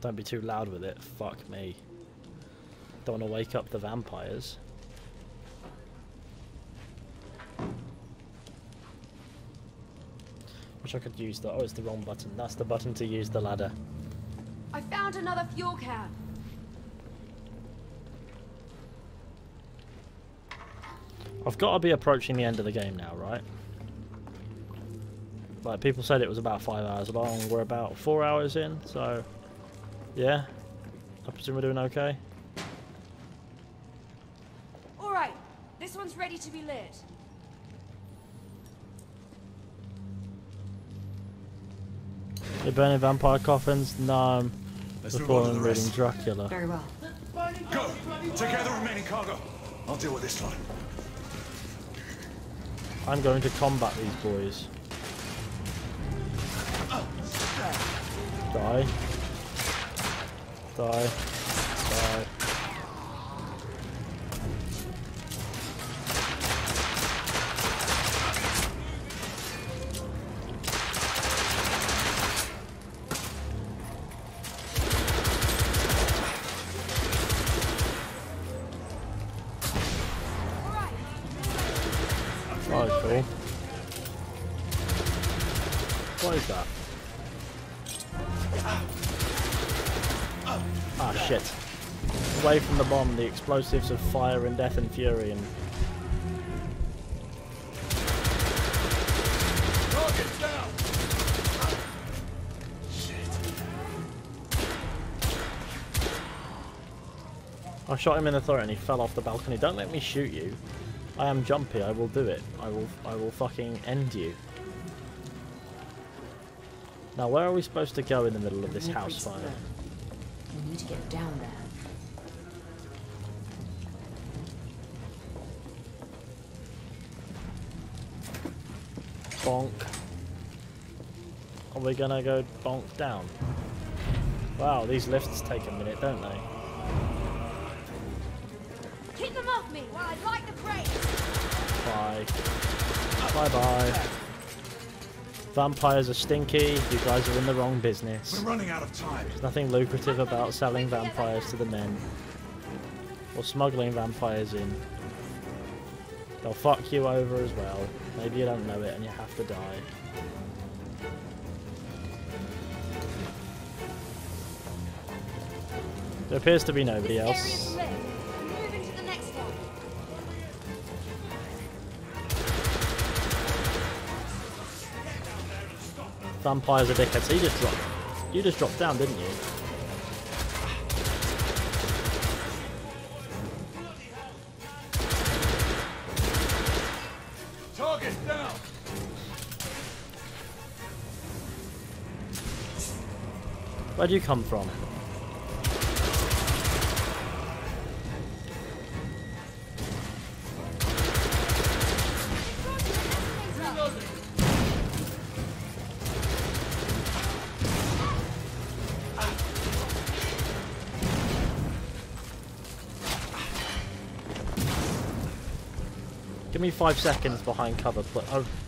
Don't be too loud with it. Fuck me. Don't want to wake up the vampires. Wish I could use that. Oh, it's the wrong button. That's the button to use the ladder. I found another fuel can. I've got to be approaching the end of the game now, right? Like, people said it was about 5 hours long. We're about 4 hours in, so... yeah. I presume we're doing okay. Alright. This one's ready to be lit. They're burning vampire coffins? No. Let's move on to the rest. Dracula. Very well. Go! Take out the remaining cargo. I'll deal with this time. I'm going to combat these boys. Die. Die. Die. The explosives of fire and death and fury and target down. Shit. I shot him in the throat and he fell off the balcony. Don't let me shoot you. I am jumpy, I will do it. I will fucking end you. Now where are we supposed to go in the middle of this house fire? We need to get down there. Bonk. Are we gonna go bonk down? Wow, these lifts take a minute, don't they? Keep them off me while I light the brakes. Bye. Bye bye. Vampires are stinky. You guys are in the wrong business. We're running out of time. There's nothing lucrative about selling vampires to the men or smuggling vampires in. They'll fuck you over as well. Maybe you don't know it and you have to die. There appears to be nobody else. Vampires are dickheads. So you just dropped. You just dropped down, didn't you? Where do you come from? Give me 5 seconds behind cover,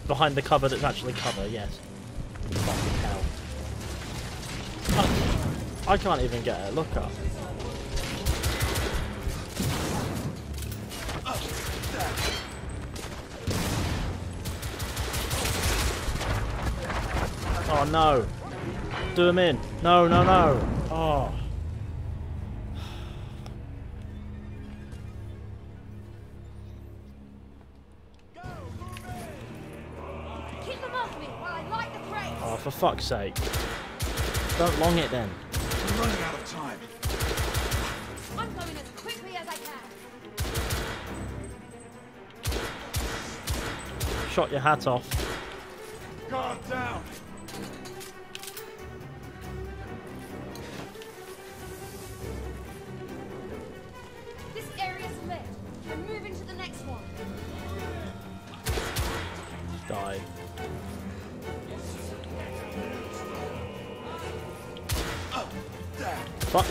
behind the cover that's actually cover, yes. Fucking hell. I can't even get a look up. Oh no. Do him in. No, no, no. Oh. Keep them off me while I light the brakes. Oh, for fuck's sake. Don't long it then. Running out of time. I'm going as quickly as I can. shot your hat off. Guard down. This area's lit. We're moving to the next one. Die. Fuck.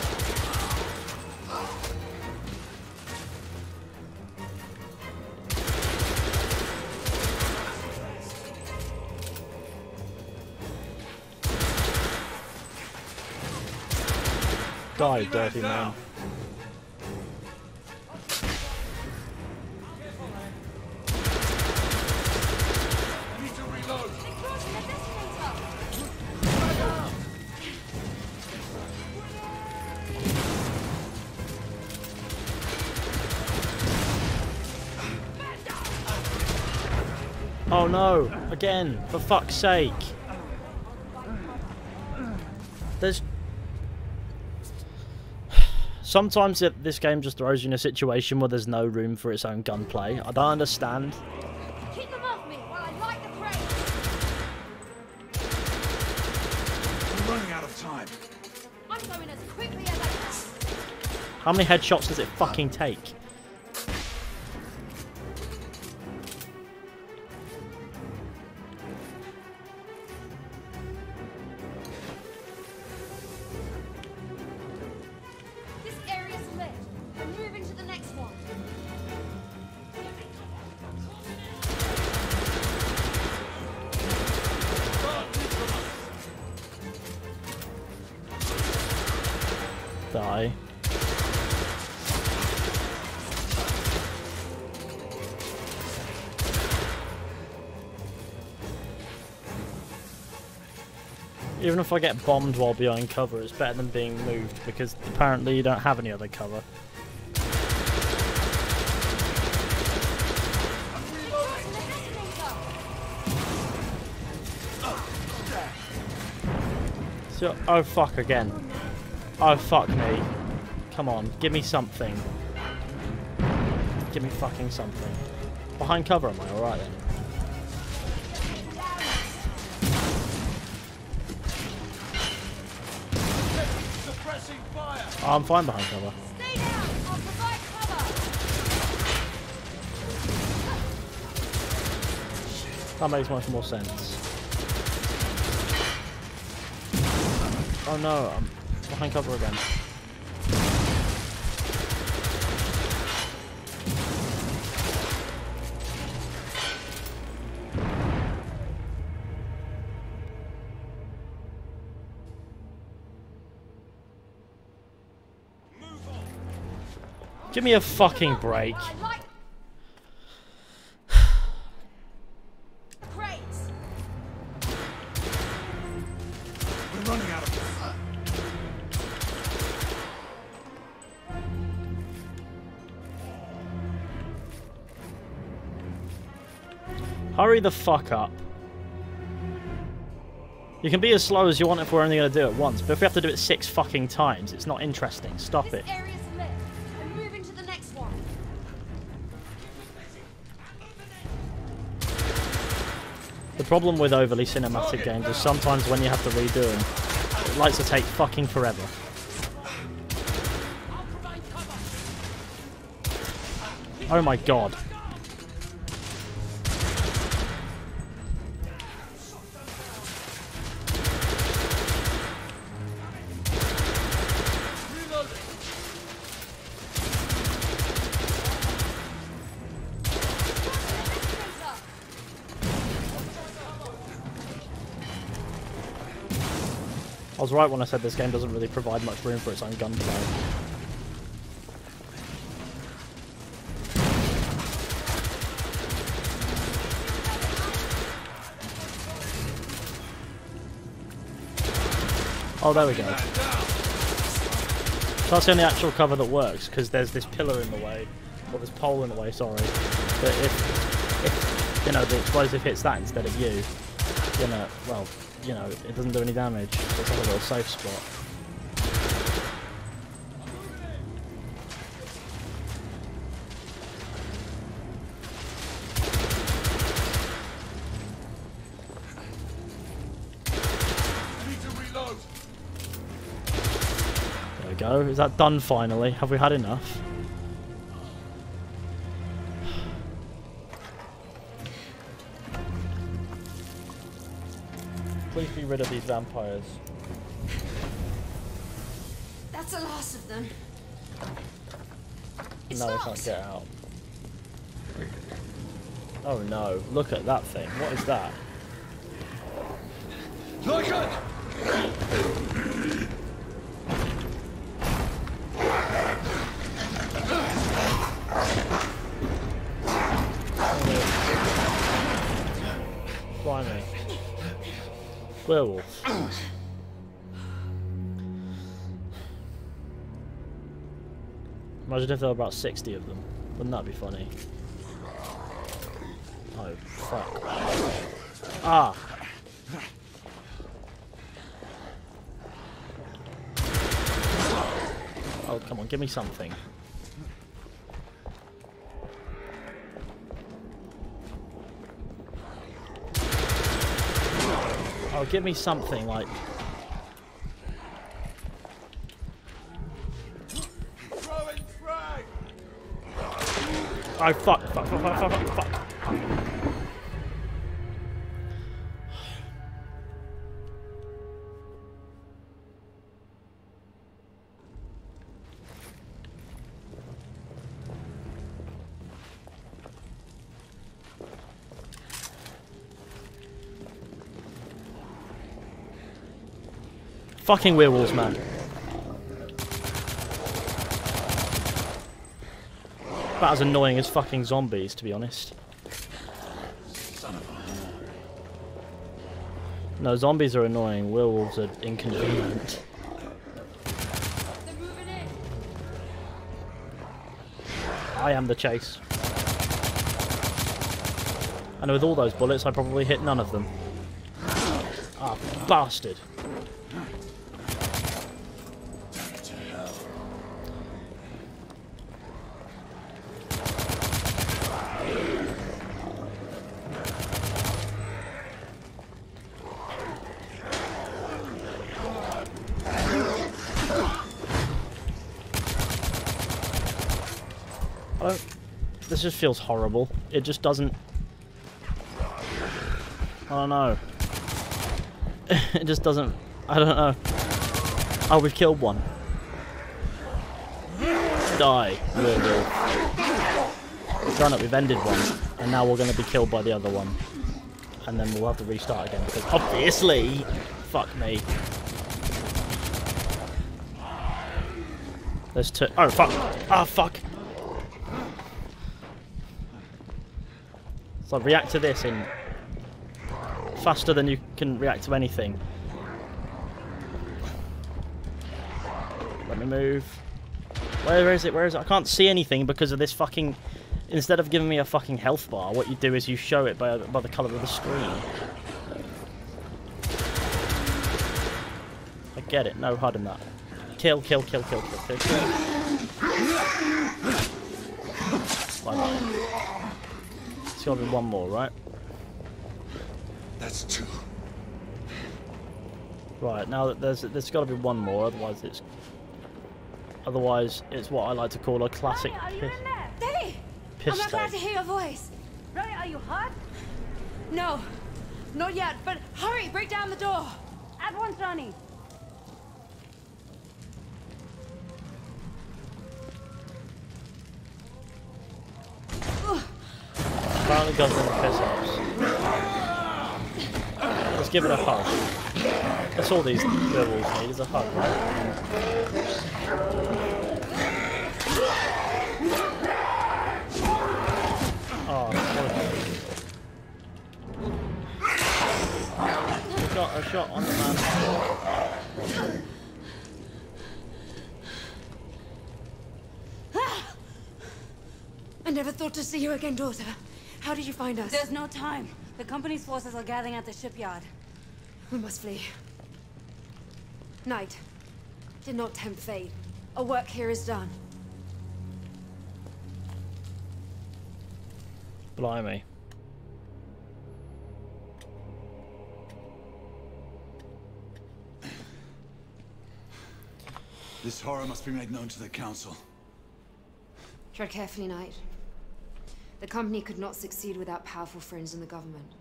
Die, dirty man. Oh no, again, for fuck's sake. There's... Sometimes this game just throws you in a situation where there's no room for its own gunplay. I don't understand. Keep them off me while I light the frame. I'm running out of time. I'm going as quickly as I can. How many headshots does it fucking take? Even if I get bombed while behind cover, it's better than being moved, because apparently you don't have any other cover. So, oh fuck again. Oh fuck me. Come on, give me something. Give me fucking something. Behind cover, am I alright then? Oh, I'm fine behind cover. Stay down. I'll provide cover. That makes much more sense. Oh no, I'm behind cover again. Give me a fucking break. Great. We're running out of time. Hurry the fuck up. You can be as slow as you want if we're only going to do it once, but if we have to do it 6 fucking times, it's not interesting. Stop it. The problem with overly cinematic games is sometimes when you have to redo them, it likes to take fucking forever. Oh my god. I was right when I said this game doesn't really provide much room for its own gunplay. Oh, there we go. That's the only actual cover that works, because there's this pillar in the way, or this pole in the way, sorry. But if you know, the explosive hits that instead of you, you know, well... You know, it doesn't do any damage. So it's like a little safe spot. go. Is that done finally? Have we had enough? Please be rid of these vampires. That's the last of them. No, I can't get out. Oh no, look at that thing. What is that? Look at! Blimey. Werewolf. Imagine if there were about 60 of them. Wouldn't that be funny? Oh, fuck. Ah! Oh, come on, give me something. Oh, give me something, like... Oh, fuck, fuck, fuck, fuck, fuck, fuck, fuck. Fucking werewolves, man. About as annoying as fucking zombies, to be honest. No, zombies are annoying. Werewolves are inconvenient. I am the chase. And with all those bullets, I probably hit none of them. Ah, bastard. This just feels horrible. It just doesn't... I don't know. It just doesn't... I don't know. Oh, we've killed one. Die. Really. Done it, we've ended one. And now we're going to be killed by the other one. And then we'll have to restart again because obviously... Fuck me. There's two... Oh, fuck. Ah, fuck. So react to this in faster than you can react to anything. Let me move. Where is it? Where is it? I can't see anything because of this fucking... Instead of giving me a fucking health bar, what you do is you show it by the colour of the screen. I get it. No HUD in that. Kill, kill, kill, kill, kill, kill, kill. Bye-bye. Gotta be one more, right? That's two. Right, now that there's gotta be one more, otherwise it's what I like to call a classic piss. I'm glad to hear your voice. Ray, are you hurt? No, not yet, but hurry, break down the door. At once, Ronnie. Apparently it goes in the piss house. Let's give it a hug. That's all these werewolves need, is a hug, right? Oh, what a... Got a shot on the man. I never thought to see you again, daughter. How did you find us? There's no time. The company's forces are gathering at the shipyard. We must flee. Knight, did not tempt fate. Our work here is done. Blimey. This horror must be made known to the Council. Tread carefully, Knight. The Company could not succeed without powerful friends in the government.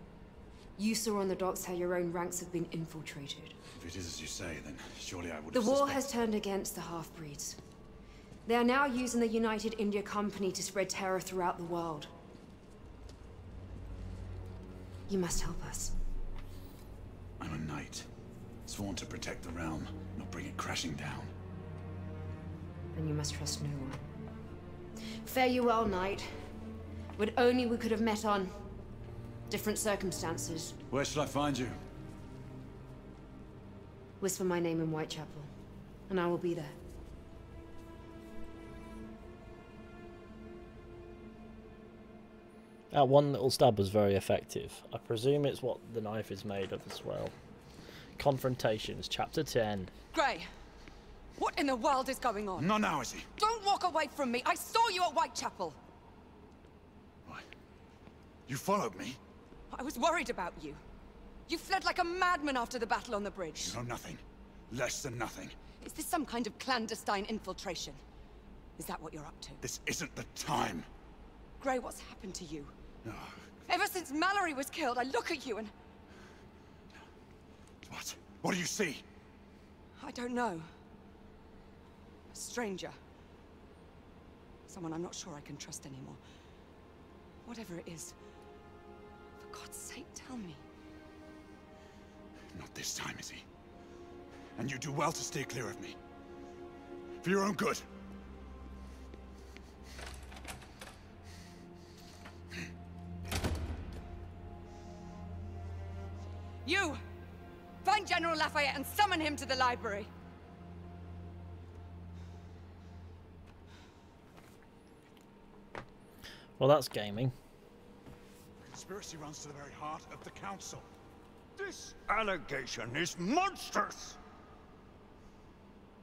You saw on the docks how your own ranks have been infiltrated. If it is as you say, then surely I would have suspected. The war has turned against the half-breeds. They are now using the United India Company to spread terror throughout the world. You must help us. I'm a knight, sworn to protect the realm, not bring it crashing down. And you must trust no one. Fare you well, Knight. Would only we could have met on different circumstances. Where shall I find you? Whisper my name in Whitechapel, and I will be there. That one little stab was very effective. I presume it's what the knife is made of as well. Confrontations, Chapter 10. Grey, what in the world is going on? Not now, is he? Don't walk away from me. I saw you at Whitechapel. What? You followed me? I was worried about you. You fled like a madman after the battle on the bridge. You know nothing. Less than nothing. Is this some kind of clandestine infiltration? Is that what you're up to? This isn't the time. Grey, what's happened to you? No. Ever since Mallory was killed, I look at you and... What? What do you see? I don't know. A stranger. Someone I'm not sure I can trust anymore. Whatever it is. For God's sake, tell me. Not this time, is he? And you do well to stay clear of me. For your own good. You! Find General Lafayette and summon him to the library! Well, that's gaming. Conspiracy runs to the very heart of the Council. This allegation is monstrous!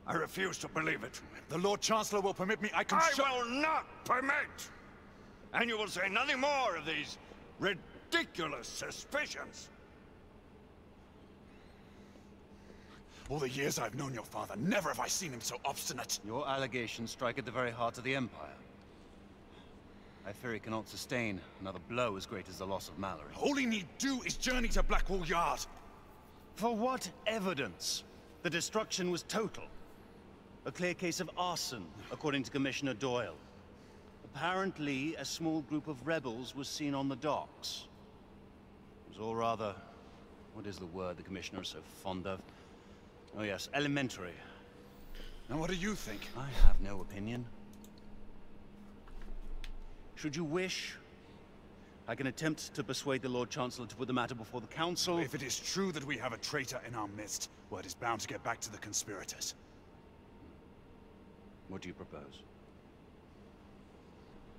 I refuse to believe it. The Lord Chancellor will permit me, I will not permit! And you will say nothing more of these ridiculous suspicions. All the years I've known your father, never have I seen him so obstinate. Your allegations strike at the very heart of the Empire. I fear he cannot sustain another blow as great as the loss of Mallory. All he need do is journey to Blackwall Yard. For what evidence? The destruction was total. A clear case of arson, according to Commissioner Doyle. Apparently, a small group of rebels was seen on the docks. It was all rather... what is the word the Commissioner is so fond of? Oh yes, elementary. Now what do you think? I have no opinion. Should you wish, I can attempt to persuade the Lord Chancellor to put the matter before the Council. If it is true that we have a traitor in our midst, word is bound to get back to the conspirators. What do you propose?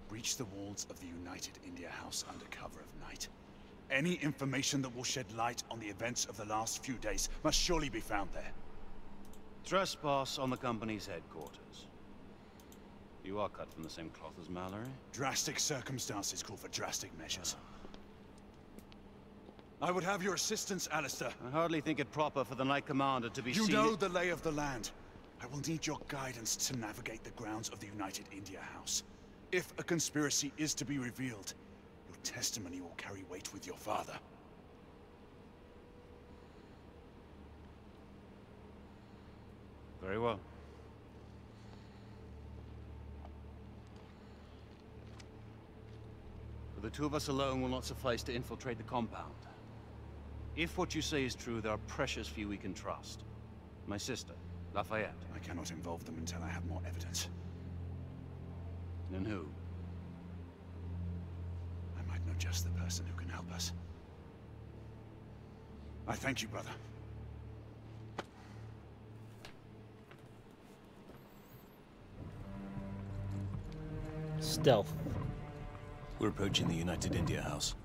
Breach the walls of the United India House under cover of night. Any information that will shed light on the events of the last few days must surely be found there. Trespass on the Company's headquarters. You are cut from the same cloth as Mallory. Drastic circumstances call for drastic measures. I would have your assistance, Alistair. I hardly think it proper for the Knight Commander to be seen... You know the lay of the land. I will need your guidance to navigate the grounds of the United India House. If a conspiracy is to be revealed, testimony will carry weight with your father. Very well. But the two of us alone will not suffice to infiltrate the compound. If what you say is true, there are precious few we can trust. My sister, Lafayette. I cannot involve them until I have more evidence. Then who? Just the person who can help us. I thank you, brother. Stealth. We're approaching the United India House.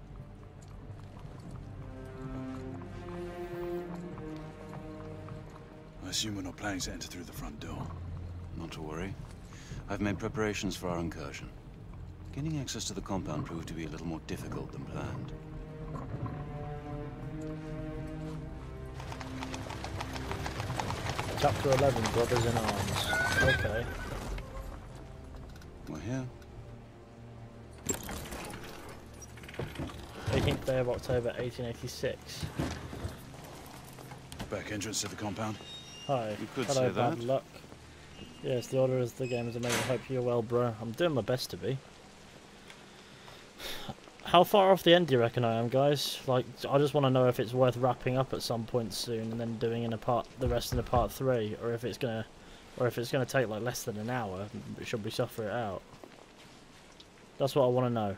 I assume we're not planning to enter through the front door. Not to worry. I've made preparations for our incursion. Gaining access to the compound proved to be a little more difficult than planned. Chapter 11, Brothers in Arms. Okay. We're here. 18th day of October, 1886. Back entrance to the compound. Hi. You could say that. Bad luck. Yes, the order of the game is amazing. Hope you're well, bro. I'm doing my best to be. How far off the end do you reckon I am, guys? Like, I just want to know if it's worth wrapping up at some point soon and then doing the rest in a part 3, or if it's gonna, take like less than an hour. Should we suffer it out? That's what I want to know.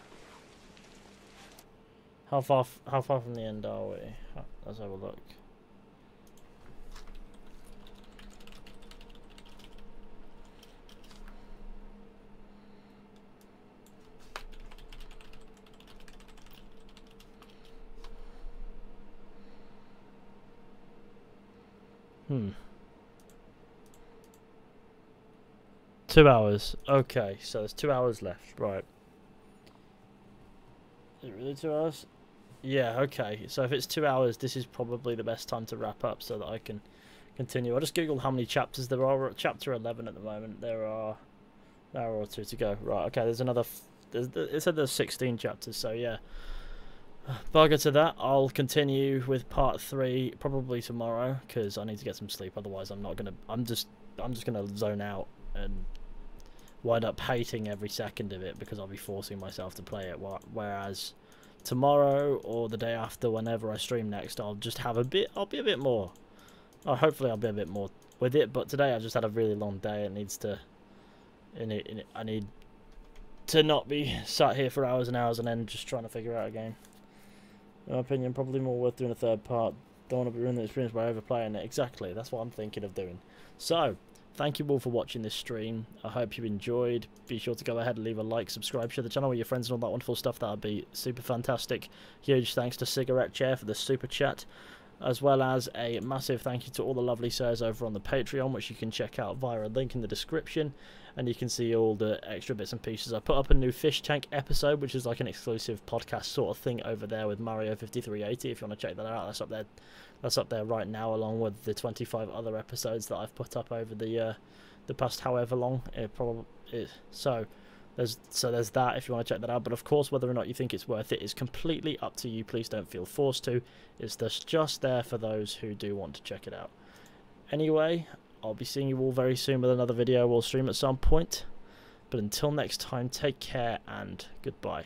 How far from the end are we? Let's have a look. Hmm. 2 hours. Okay, so there's 2 hours left. Right. Is it really 2 hours? Yeah, okay. So if it's 2 hours, this is probably the best time to wrap up so that I can continue. I just googled how many chapters there are. We're at chapter 11 at the moment. There are an hour or two to go. Right, okay, there's another... it said there's 16 chapters, so yeah. Bugger to that, I'll continue with part 3 probably tomorrow because I need to get some sleep. Otherwise, I'm just gonna zone out and wind up hating every second of it because I'll be forcing myself to play it. Whereas tomorrow or the day after, whenever I stream next, I'll just have a bit. I'll be a bit more. Oh, hopefully, I'll be a bit more with it. But today, I just had a really long day. It needs to. I need to not be sat here for hours and hours and then just trying to figure out a game. In my opinion, probably more worth doing a third part. Don't want to ruin the experience by overplaying it. Exactly, that's what I'm thinking of doing. So, thank you all for watching this stream. I hope you enjoyed. Be sure to go ahead and leave a like, subscribe, share the channel with your friends and all that wonderful stuff. That would be super fantastic. Huge thanks to Cigarette Chair for the super chat, as well as a massive thank you to all the lovely sirs over on the Patreon, which you can check out via a link in the description, and you can see all the extra bits and pieces. I put up a new Fish Tank episode, which is like an exclusive podcast sort of thing over there with Mario5380, if you want to check that out. That's up there right now, along with the 25 other episodes that I've put up over the past however long it probably is. So there's that if you want to check that out. But of course, whether or not you think it's worth it is completely up to you. Please don't feel forced to. It's just there for those who do want to check it out. Anyway, I'll be seeing you all very soon with another video. We'll stream at some point. But until next time, take care and goodbye.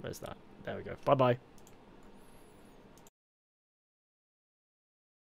Where's that? There we go. Bye-bye.